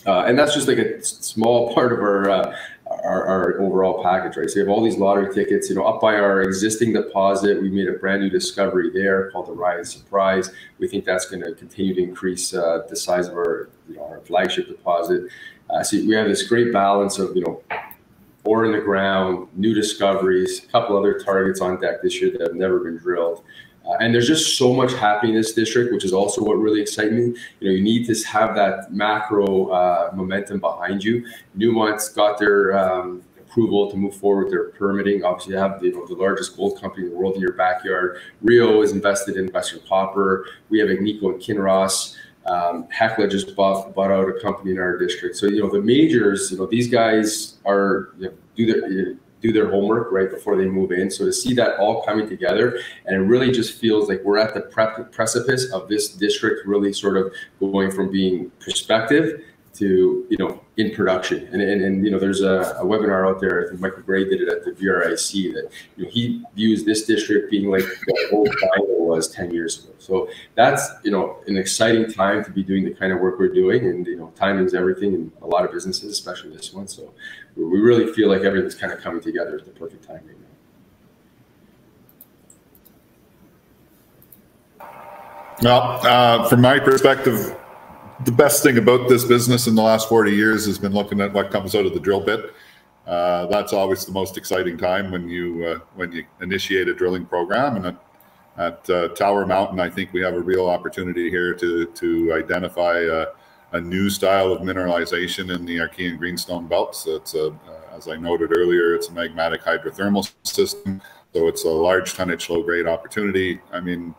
And that's just like a small part of our overall package, right? So we have all these lottery tickets, you know, up by our existing deposit. We made a brand new discovery there called the Ryan Surprise. We think that's going to continue to increase the size of our, you know, our flagship deposit. So we have this great balance of, you know, ore in the ground, new discoveries, a couple other targets on deck this year that have never been drilled. And there's just so much happening in this district, which is also what really excites me. You know, you need to have that macro momentum behind you. Newmont's got their approval to move forward with their permitting. Obviously, you have the, you know, the largest gold company in the world in your backyard. Rio is invested in Western Copper. We have Agnico and Kinross. Hecla just bought out a company in our district. So, you know, the majors, you know, these guys are, you know, do their homework right before they move in. So to see that all coming together, and it really just feels like we're at the precipice of this district really sort of going from being prospective to, you know, in production. And you know, there's a webinar out there, I think Michael Gray did it at the VRIC, that, you know, he views this district being like the old Bible was 10 years ago. So that's, you know, an exciting time to be doing the kind of work we're doing. And, you know, timing is everything in a lot of businesses, especially this one. So we really feel like everything's kind of coming together at the perfect time right now. Well, from my perspective, the best thing about this business in the last 40 years has been looking at what comes out of the drill bit. That's always the most exciting time when you initiate a drilling program. And at Tower Mountain, I think we have a real opportunity here to identify a new style of mineralization in the Archean Greenstone Belt. So it's a, as I noted earlier, it's a magmatic hydrothermal system. So it's a large tonnage, low grade opportunity. I mean,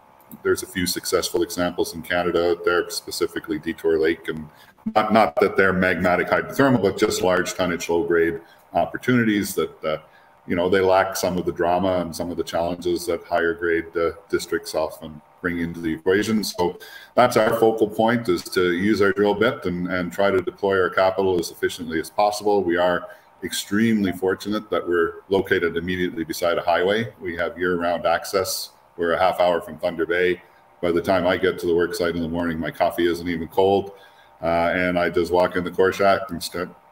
there's a few successful examples in Canada out there, specifically Detour Lake, and not that they're magmatic hydrothermal, but just large tonnage, low grade opportunities that, you know, they lack some of the drama and some of the challenges that higher grade districts often bring into the equation. So that's our focal point, is to use our drill bit and try to deploy our capital as efficiently as possible. We are extremely fortunate that we're located immediately beside a highway. We have year-round access. We're a half hour from Thunder Bay. By the time I get to the work site in the morning, my coffee isn't even cold. And I just walk in the core shack and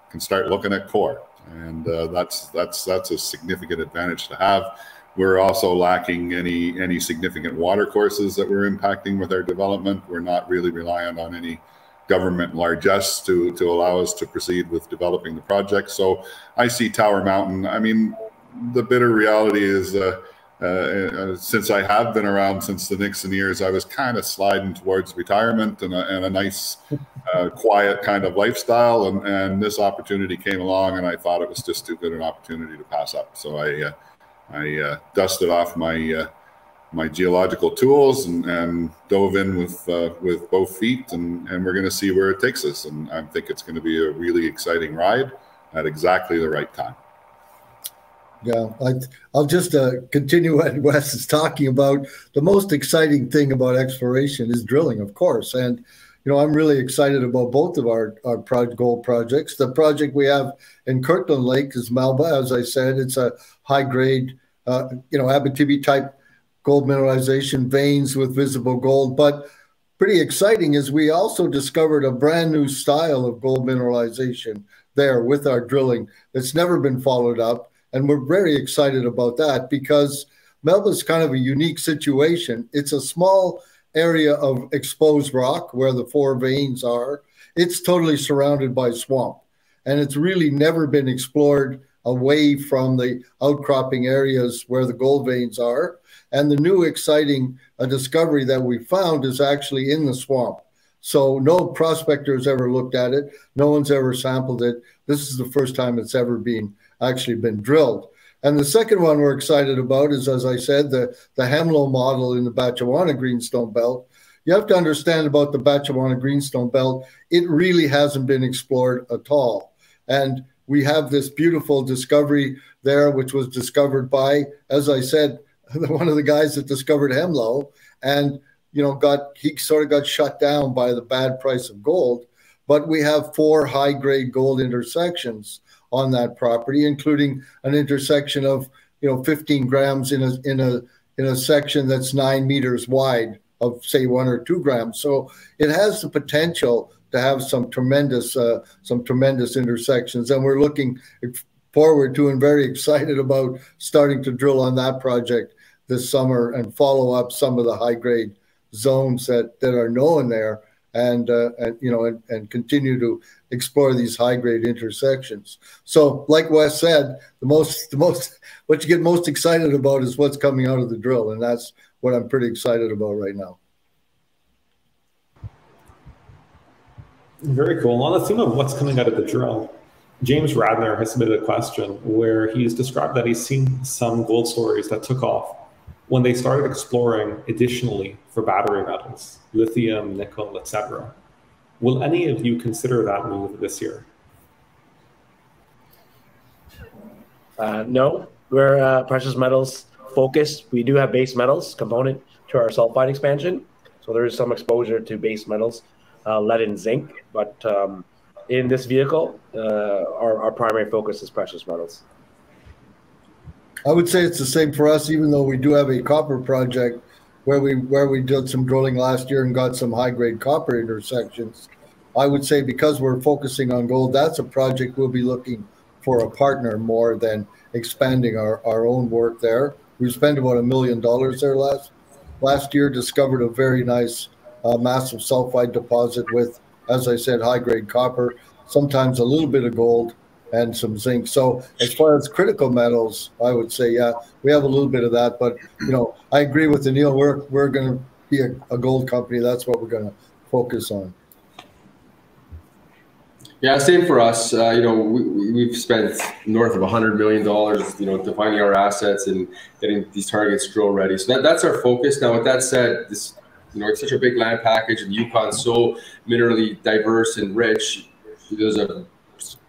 can start looking at core. And that's a significant advantage to have. We're also lacking any significant water courses that we're impacting with our development. We're not really reliant on any government largesse to allow us to proceed with developing the project. So I see Tower Mountain. I mean, the bitter reality is since I have been around since the Nixon years, I was kind of sliding towards retirement and a nice, quiet kind of lifestyle. And this opportunity came along, and I thought it was just too good an opportunity to pass up. So I dusted off my geological tools and dove in with both feet, and we're going to see where it takes us. And I think it's going to be a really exciting ride at exactly the right time. Yeah, I'll just continue what Wes is talking about. The most exciting thing about exploration is drilling, of course. And, you know, I'm really excited about both of our gold projects. The project we have in Kirkland Lake is Malba. As I said, it's a high-grade, you know, Abitibi-type gold mineralization, veins with visible gold. But pretty exciting is we also discovered a brand-new style of gold mineralization there with our drilling that's never been followed up. And we're very excited about that because Melba's kind of a unique situation. It's a small area of exposed rock where the four veins are. It's totally surrounded by swamp, and it's really never been explored away from the outcropping areas where the gold veins are. And the new exciting discovery that we found is actually in the swamp. So no prospector's ever looked at it. No one's ever sampled it. This is the first time it's ever been actually been drilled. And the second one we're excited about is, as I said, the Hemlo model in the Batchawana Greenstone Belt. You have to understand about the Batchawana Greenstone Belt, it really hasn't been explored at all. And we have this beautiful discovery there, which was discovered by, as I said, one of the guys that discovered Hemlo, and you know, he sort of got shut down by the bad price of gold. But we have four high-grade gold intersections on that property, including an intersection of 15 grams in a section that's 9 meters wide of say 1 or 2 grams. So it has the potential to have some tremendous intersections, and we're looking forward to and very excited about starting to drill on that project this summer and follow up some of the high-grade zones that are known there, and continue to explore these high-grade intersections. So, like Wes said, what you get most excited about is what's coming out of the drill, and that's what I'm pretty excited about right now. Very cool. On the theme of what's coming out of the drill, James Radner has submitted a question where he's described that he's seen some gold stories that took off when they started exploring additionally for battery metals, lithium, nickel, etc. Will any of you consider that move this year? No, we're precious metals focused. We do have base metals component to our sulfide expansion. So there is some exposure to base metals, lead and zinc, but in this vehicle, our primary focus is precious metals. I would say it's the same for us, even though we do have a copper project where we did some drilling last year and got some high-grade copper intersections. I would say because we're focusing on gold, that's a project we'll be looking for a partner more than expanding our own work there. We spent about $1 million there last year, discovered a very nice massive sulfide deposit with, as I said, high-grade copper, sometimes a little bit of gold, and some zinc. So as far as critical metals, I would say, yeah, we have a little bit of that. But, you know, I agree with Aneel. We're going to be a gold company. That's what we're going to focus on. Yeah, same for us. You know, we've spent north of $100 million, defining our assets and getting these targets drill ready. So that's our focus. Now, with that said, this, it's such a big land package, and Yukon's so minerally diverse and rich. There's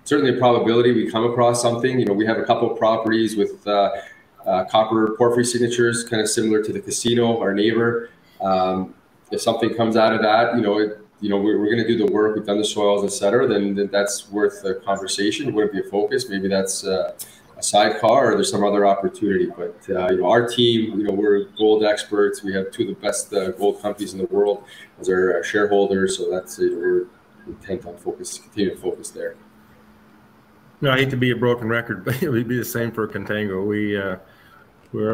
certainly a probability we come across something. We have a couple of properties with copper porphyry signatures, kind of similar to the casino, our neighbor. If something comes out of that, we're going to do the work. We've done the soils, etc. Then that's worth a conversation. It wouldn't be a focus. Maybe that's a sidecar, or there's some other opportunity. But our team, we're gold experts. We have two of the best gold companies in the world as our shareholders. So that's we're intent on focus, continue to focus there. No, I hate to be a broken record, but it would be the same for Contango.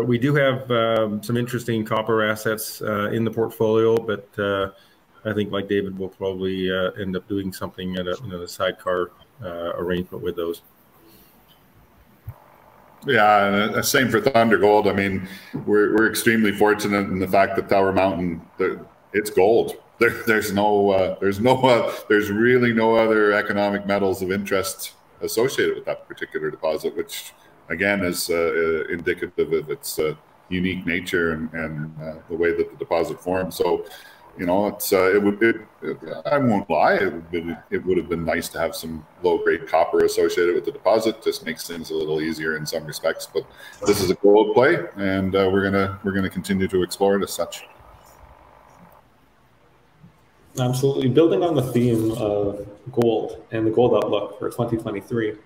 We do have some interesting copper assets in the portfolio, but I think, like David, will probably end up doing something at a sidecar arrangement with those. Yeah, and same for Thunder Gold. I mean, we're extremely fortunate in the fact that Tower Mountain, it's gold. There's really no other economic metals of interest associated with that particular deposit, which again is indicative of its unique nature and the way that the deposit forms. So, it's I won't lie, it would have been nice to have some low-grade copper associated with the deposit. Just makes things a little easier in some respects. But this is a gold play, and we're gonna continue to explore it as such. Absolutely. Building on the theme of gold and the gold outlook for 2023,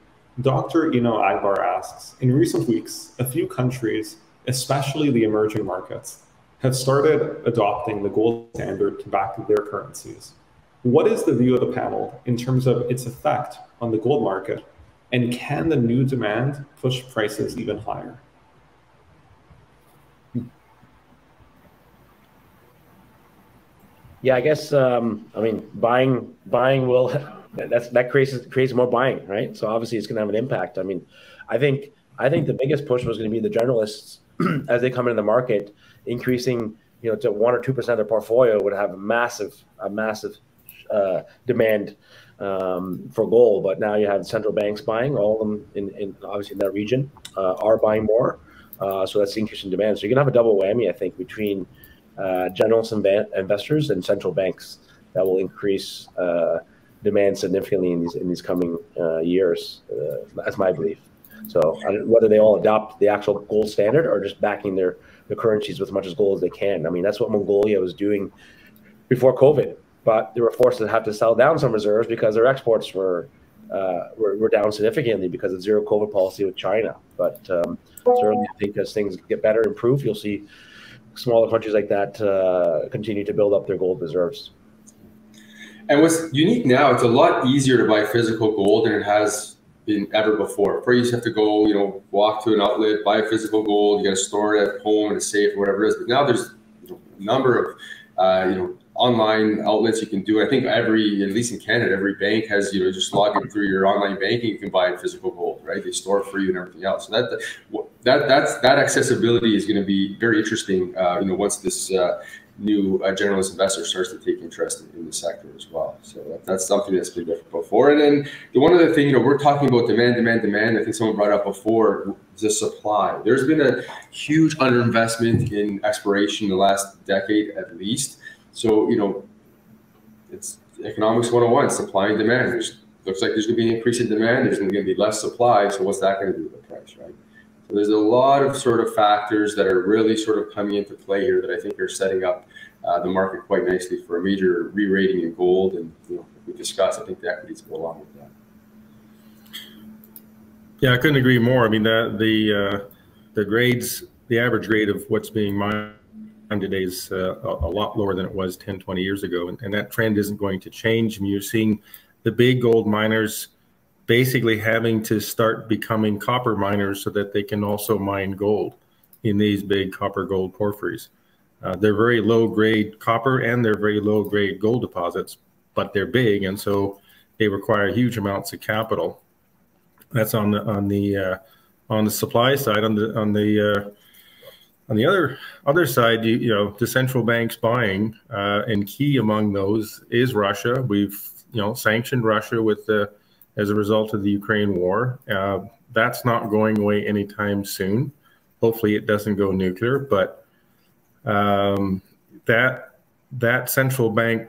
Dr. Eno Agbar asks, in recent weeks, a few countries, especially the emerging markets, have started adopting the gold standard to back their currencies. What is the view of the panel in terms of its effect on the gold market, and can the new demand push prices even higher? Yeah, I guess I mean buying will that creates more buying, right? So obviously it's going to have an impact. I mean, I think the biggest push was going to be the generalists as they come into the market, increasing to 1 or 2% of their portfolio would have a massive demand for gold. But now you have central banks buying, all of them in obviously in that region are buying more, so that's the increase in demand. So you're gonna have a double whammy, I think, between generalist investors and central banks that will increase demand significantly in these coming years. That's my belief. So whether they all adopt the actual gold standard or just backing their currencies with as much as gold as they can. I mean, that's what Mongolia was doing before COVID, but they were forced to have to sell down some reserves because their exports were down significantly because of zero COVID policy with China. But certainly I think as things get better, improve, you'll see smaller countries like that continue to build up their gold reserves. And what's unique now, it's a lot easier to buy physical gold than it has been ever before. Before you used to have to go, walk to an outlet, buy physical gold, you got to store it at home in a safe or whatever it is. But now there's a number of, online outlets you can do. I think at least in Canada, every bank has, just logging through your online banking, you can buy physical gold, right? They store it for you and everything else. So that accessibility is going to be very interesting, once this new generalist investor starts to take interest in the sector as well. So that's something that's been difficult before. And then the one other thing, we're talking about demand. I think someone brought up before, the supply. There's been a huge underinvestment in exploration in the last decade at least. So, it's economics 101, supply and demand. Looks like there's going to be an increase in demand. There's going to be less supply. So what's that going to do to the price, right? So there's a lot of sort of factors that are really sort of coming into play here that I think are setting up the market quite nicely for a major re-rating in gold. And, if we discuss, I think the equities go along with that. Yeah, I couldn't agree more. I mean, the grades, the average grade of what's being mined today is a lot lower than it was 10, 20 years ago. And that trend isn't going to change. I mean, you're seeing the big gold miners basically having to start becoming copper miners so that they can also mine gold in these big copper gold porphyries. They're very low grade copper and they're very low grade gold deposits, but they're big. And so they require huge amounts of capital. That's on the supply side. On the other side, the central banks buying, and key among those is Russia. We've sanctioned Russia as a result of the Ukraine war. That's not going away anytime soon. Hopefully, it doesn't go nuclear. But that central bank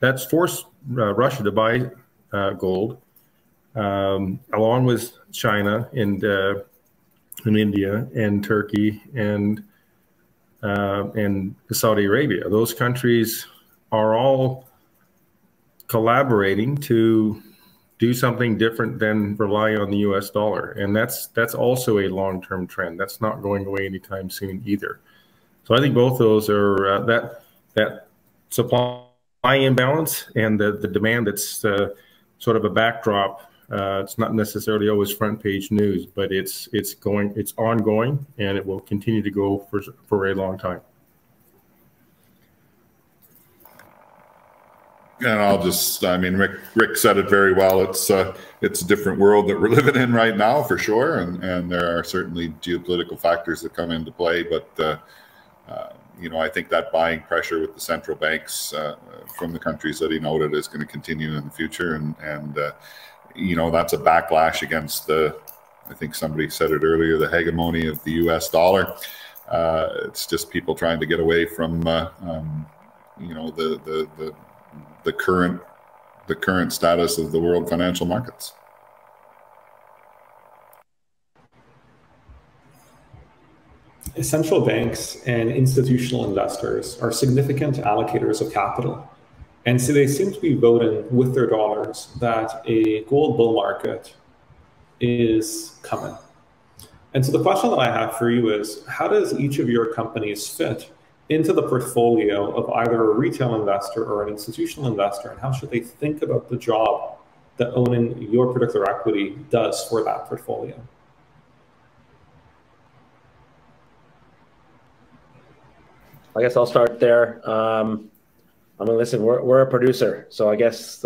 that's forced Russia to buy gold, along with China and India and Turkey and Saudi Arabia. Those countries are all collaborating to do something different than rely on the US dollar. And that's also a long-term trend. That's not going away anytime soon either. So I think both those are that supply imbalance and the demand that's sort of a backdrop. It's not necessarily always front page news, but it's ongoing, and it will continue to go for a long time. And Rick said it very well. It's a different world that we're living in right now, for sure. And there are certainly geopolitical factors that come into play, but I think that buying pressure with the central banks from the countries that he noted is going to continue in the future, and that's a backlash against I think somebody said it earlier, the hegemony of the US dollar. It's just people trying to get away from, the current status of the world financial markets. Central banks and institutional investors are significant allocators of capital. And so they seem to be voting with their dollars that a gold bull market is coming. And so the question that I have for you is, how does each of your companies fit into the portfolio of either a retail investor or an institutional investor? And how should they think about the job that owning your particular equity does for that portfolio? I guess I'll start there. I mean, listen, we're a producer, so I guess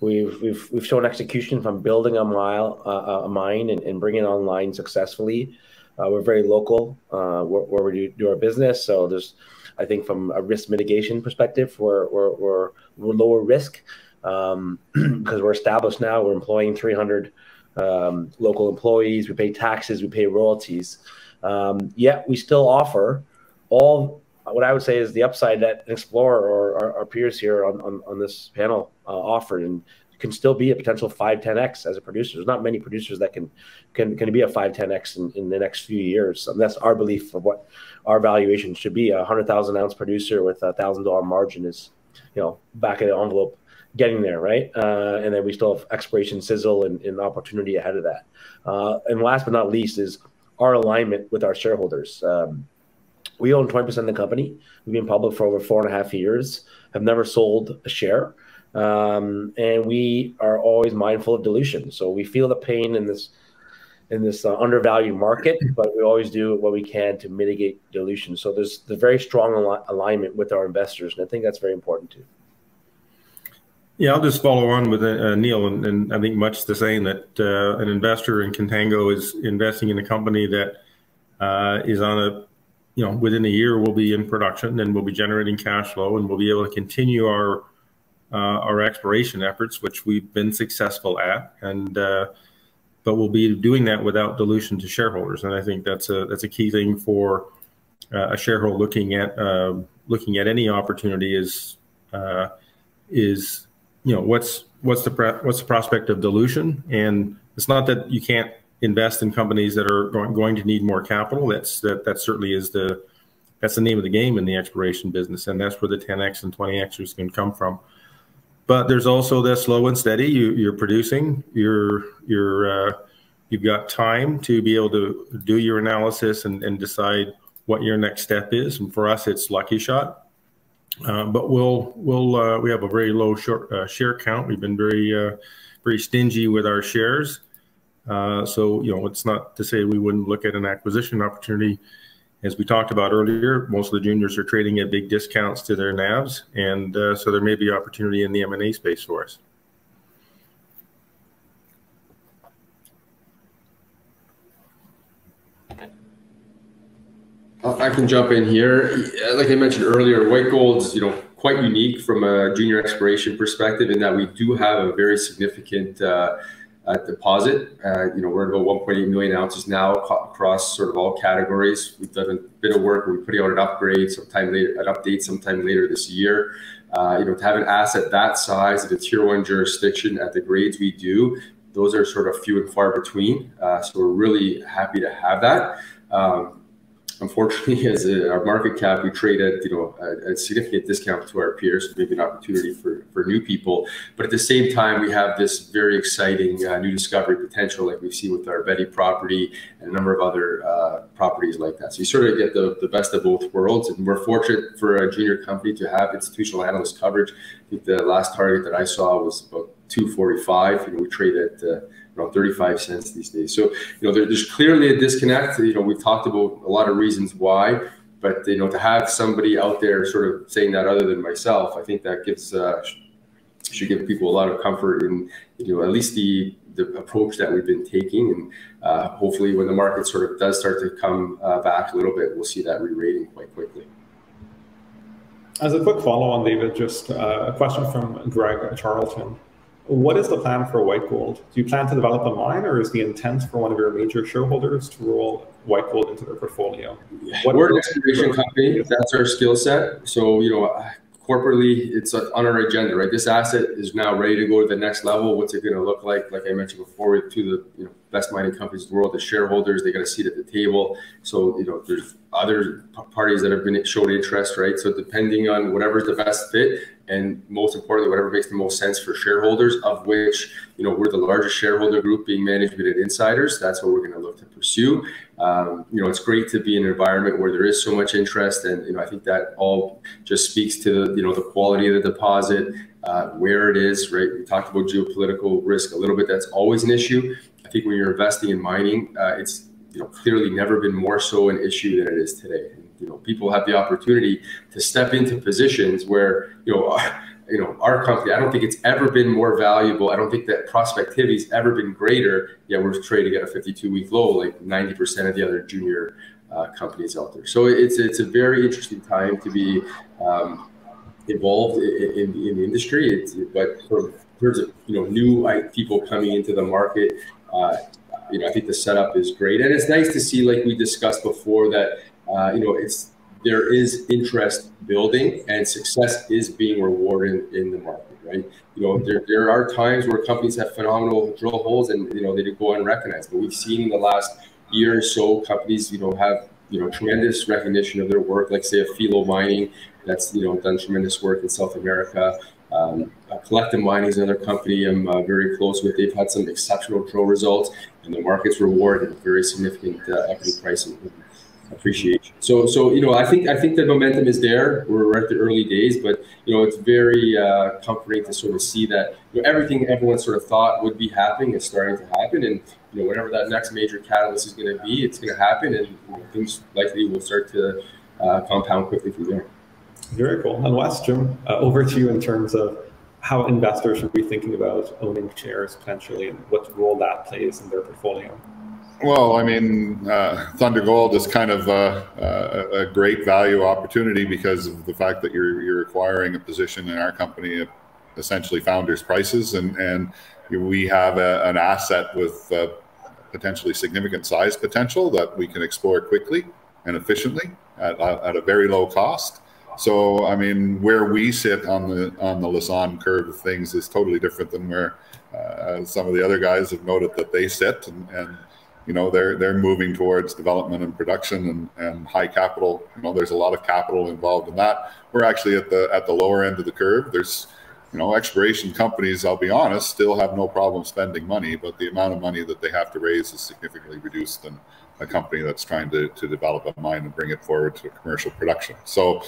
we've shown execution from building a mine and bringing it online successfully. We're very local where we do our business, so there's, I think, from a risk mitigation perspective, we're lower risk because we're established now. We're employing 300 local employees. We pay taxes, we pay royalties. Yet we still offer all what I would say is the upside that Explorer or our peers here on this panel offered, and can still be a potential 5-10x as a producer. There's not many producers that can be a 5-10x in the next few years. And that's our belief of what our valuation should be. A 100,000-ounce producer with a $1,000 margin is, you know, back of the envelope, getting there, right? And then we still have exploration sizzle and opportunity ahead of that. And last but not least is our alignment with our shareholders. We own 20% of the company. We've been public for over 4.5 years, have never sold a share. And we are always mindful of dilution. So we feel the pain in this undervalued market, but we always do what we can to mitigate dilution. So there's the very strong alignment with our investors, and I think that's very important too. Yeah, I'll just follow on with Neil, and I think much the same, that an investor in Contango is investing in a company that is on a, you know, within a year we'll be in production and we'll be generating cash flow and we'll be able to continue our exploration efforts, which we've been successful at, and but we'll be doing that without dilution to shareholders. And I think that's a key thing for a shareholder looking at any opportunity is, you know, what's the prospect of dilution. And it's not that you can't invest in companies that are going to need more capital. That certainly is the name of the game in the exploration business, and that's where the 10x and 20xers can come from. But there's also this slow and steady. You're producing. You've got time to be able to do your analysis and decide what your next step is. And for us, it's lucky shot. But we have a very low share count. We've been very stingy with our shares. So, you know, it's not to say we wouldn't look at an acquisition opportunity. As we talked about earlier, most of the juniors are trading at big discounts to their NAVs, and so there may be opportunity in the M&A space for us. I can jump in here. Like I mentioned earlier, White Gold's, you know, quite unique from a junior exploration perspective in that we do have a very significant deposit. You know, we're at about 1.8 million ounces now across sort of all categories. We've done a bit of work. We put out an upgrade sometime later, an update sometime later this year. You know, to have an asset that size in a Tier 1 jurisdiction at the grades we do, those are sort of few and far between. So we're really happy to have that. Unfortunately, as our market cap, we trade at, you know, a significant discount to our peers, so maybe an opportunity for new people. But at the same time, we have this very exciting new discovery potential, like we've seen with our Betty property and a number of other properties like that. So you sort of get the best of both worlds. And we're fortunate for a junior company to have institutional analyst coverage. I think the last target that I saw was about 245. You know, we trade at around 35 cents these days. So, you know, there's clearly a disconnect. You know, we've talked about a lot of reasons why, but, you know, to have somebody out there sort of saying that other than myself, I think that gives, should give people a lot of comfort in, you know, at least the approach that we've been taking. And hopefully when the market sort of does start to come back a little bit, we'll see that re-rating quite quickly. As a quick follow-on, David, just a question from Greg Charlton. What is the plan for White Gold? Do you plan to develop a mine, or is the intent for one of your major shareholders to roll White Gold into their portfolio? We're an exploration company. That's our skill set. So, you know, corporately, it's on our agenda, right? This asset is now ready to go to the next level. What's it going to look like? Like I mentioned before, to the, you know, best mining companies in the world, the shareholders, they got a seat at the table. So, you know, there's other parties that have been showed interest, right? So depending on whatever's the best fit, and most importantly, whatever makes the most sense for shareholders, of which, you know, we're the largest shareholder group, being management and insiders. That's what we're going to look to pursue. You know, it's great to be in an environment where there is so much interest, and, you know, I think that all just speaks to the, you know, the quality of the deposit, where it is, right? We talked about geopolitical risk a little bit. That's always an issue. I think when you're investing in mining, it's, you know, clearly never been more so an issue than it is today. people have the opportunity to step into positions where, our company, I don't think it's ever been more valuable. I don't think that prospectivity's ever been greater. Yeah, we're trading at a 52-week low, like 90% of the other junior companies out there. So it's a very interesting time to be involved in the industry. But in terms of new people coming into the market, I think the setup is great, and it's nice to see, like we discussed before, that there is interest building and success is being rewarded in the market, right? There are times where companies have phenomenal drill holes and they do go unrecognized, but we've seen in the last year or so companies have tremendous recognition of their work, like say a Filo Mining that's done tremendous work in South America. Collective Mining is another company I'm very close with. They've had some exceptional drill results, and the market's rewarded very significant equity pricing appreciation. So I think the momentum is there. We're at the early days, but it's very comforting to sort of see that everything everyone sort of thought would be happening is starting to happen, and whatever that next major catalyst is going to be, it's going to happen, and things likely will start to compound quickly from there. Very cool. And Wes, Jim, over to you in terms of how investors should be thinking about owning shares potentially and what role that plays in their portfolio. Well, I mean, Thunder Gold is kind of a great value opportunity because of the fact that you're acquiring a position in our company at essentially founders' prices, and we have an asset with potentially significant size potential that we can explore quickly and efficiently at a very low cost. So, I mean, where we sit on the Lasan curve of things is totally different than where some of the other guys have noted that they sit, and they're moving towards development and production and high capital. There's a lot of capital involved in that. We're actually at the lower end of the curve. There's exploration companies, I'll be honest, still have no problem spending money, but the amount of money that they have to raise is significantly reduced than a company that's trying to develop a mine and bring it forward to commercial production. So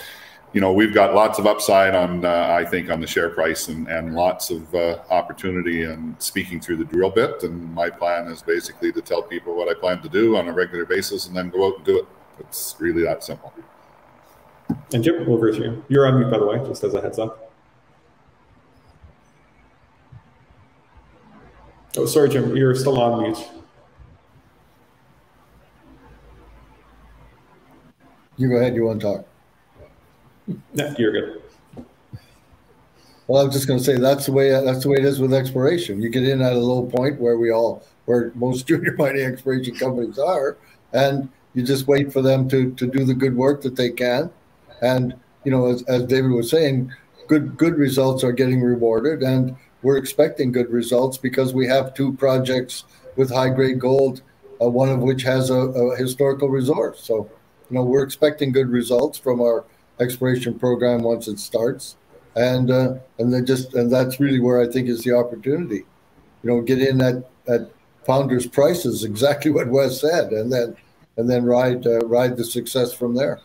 we've got lots of upside on, I think, on the share price and lots of opportunity and speaking through the drill bit. And my plan is basically to tell people what I plan to do on a regular basis and then go out and do it. It's really that simple. And Jim, over to you. You're on mute, by the way, just as a heads up. Oh, sorry, Jim, you're still on mute. You go ahead, you want to talk. No, you're good. Well, I was just going to say that's the way it is with exploration. You get in at a low point where most junior mining exploration companies are, and you just wait for them to do the good work that they can. And as David was saying, good results are getting rewarded, and we're expecting good results because we have two projects with high grade gold, one of which has a historical resource. So we're expecting good results from our exploration program once it starts, and that's really where I think is the opportunity. Get in at founders' prices, exactly what Wes said, and then ride the success from there.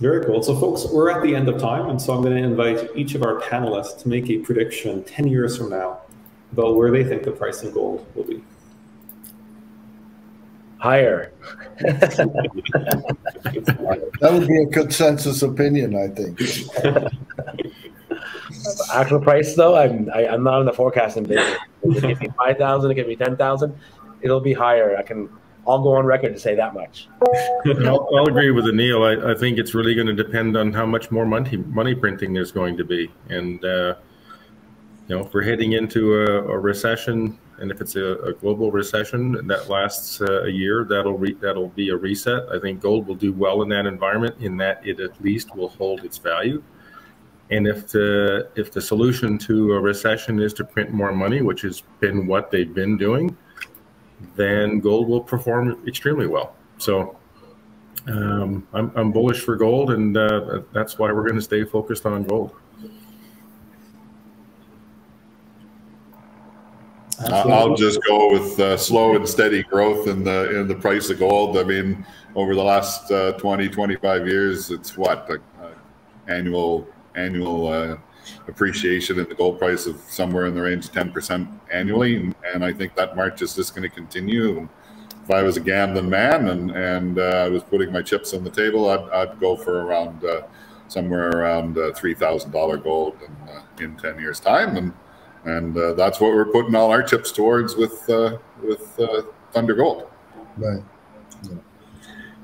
Very cool. So, folks, we're at the end of time, and so I'm going to invite each of our panelists to make a prediction 10 years from now about where they think the price of gold will be. Higher. That would be a consensus opinion, I think. Actual price, though, I'm not in the forecasting business. If it gives me 5,000, it gives me 10,000. It'll be higher. I'll go on record to say that much. I'll agree with Aneel. I think it's really going to depend on how much more money printing there's going to be, and if we're heading into a recession. And if it's a global recession that lasts a year, that'll be a reset. I think gold will do well in that environment, in that it at least will hold its value. And if the solution to a recession is to print more money, which has been what they've been doing, then gold will perform extremely well. So I'm bullish for gold, and that's why we're going to stay focused on gold. I'll just go with slow and steady growth in the price of gold. I mean, over the last 20, 25 years, it's what annual appreciation in the gold price of somewhere in the range of 10% annually, and I think that march is just going to continue. if I was a gambling man and I was putting my chips on the table, I'd go for around somewhere around $3,000 gold in 10 years time, and that's what we're putting all our chips towards with Thunder Gold. Right. Yeah.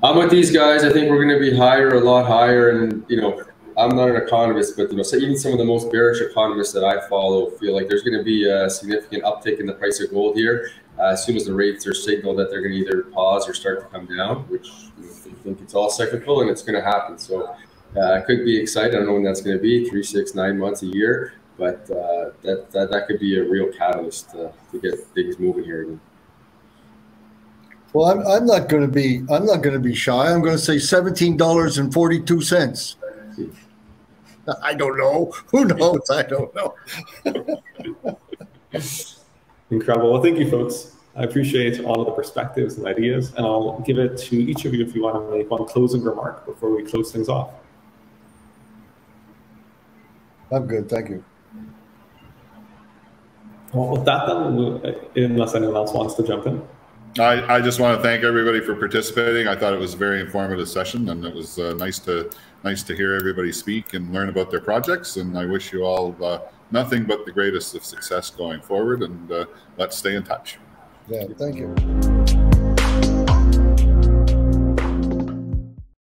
I'm with these guys. I think we're going to be higher, a lot higher, and you know, I'm not an economist, but you know, so even some of the most bearish economists that I follow feel like there's going to be a significant uptick in the price of gold here as soon as the rates are signaled that they're going to either pause or start to come down, which you know, they think it's all cyclical and it's going to happen. So it could be exciting. I don't know when that's going to be, 3, 6, 9 months, a year, but that could be a real catalyst to get things moving here again. Well, I'm not going to be shy. I'm going to say $17.42. I don't know. Who knows? I don't know. Incredible. Well, thank you, folks. I appreciate all of the perspectives and ideas, and I'll give it to each of you if you want to make one closing remark before we close things off. I'm good. Thank you. Well, with that, then, unless anyone else wants to jump in. I just want to thank everybody for participating. I thought it was a very informative session, and it was nice to hear everybody speak and learn about their projects. And I wish you all nothing but the greatest of success going forward, and let's stay in touch. Yeah, thank you.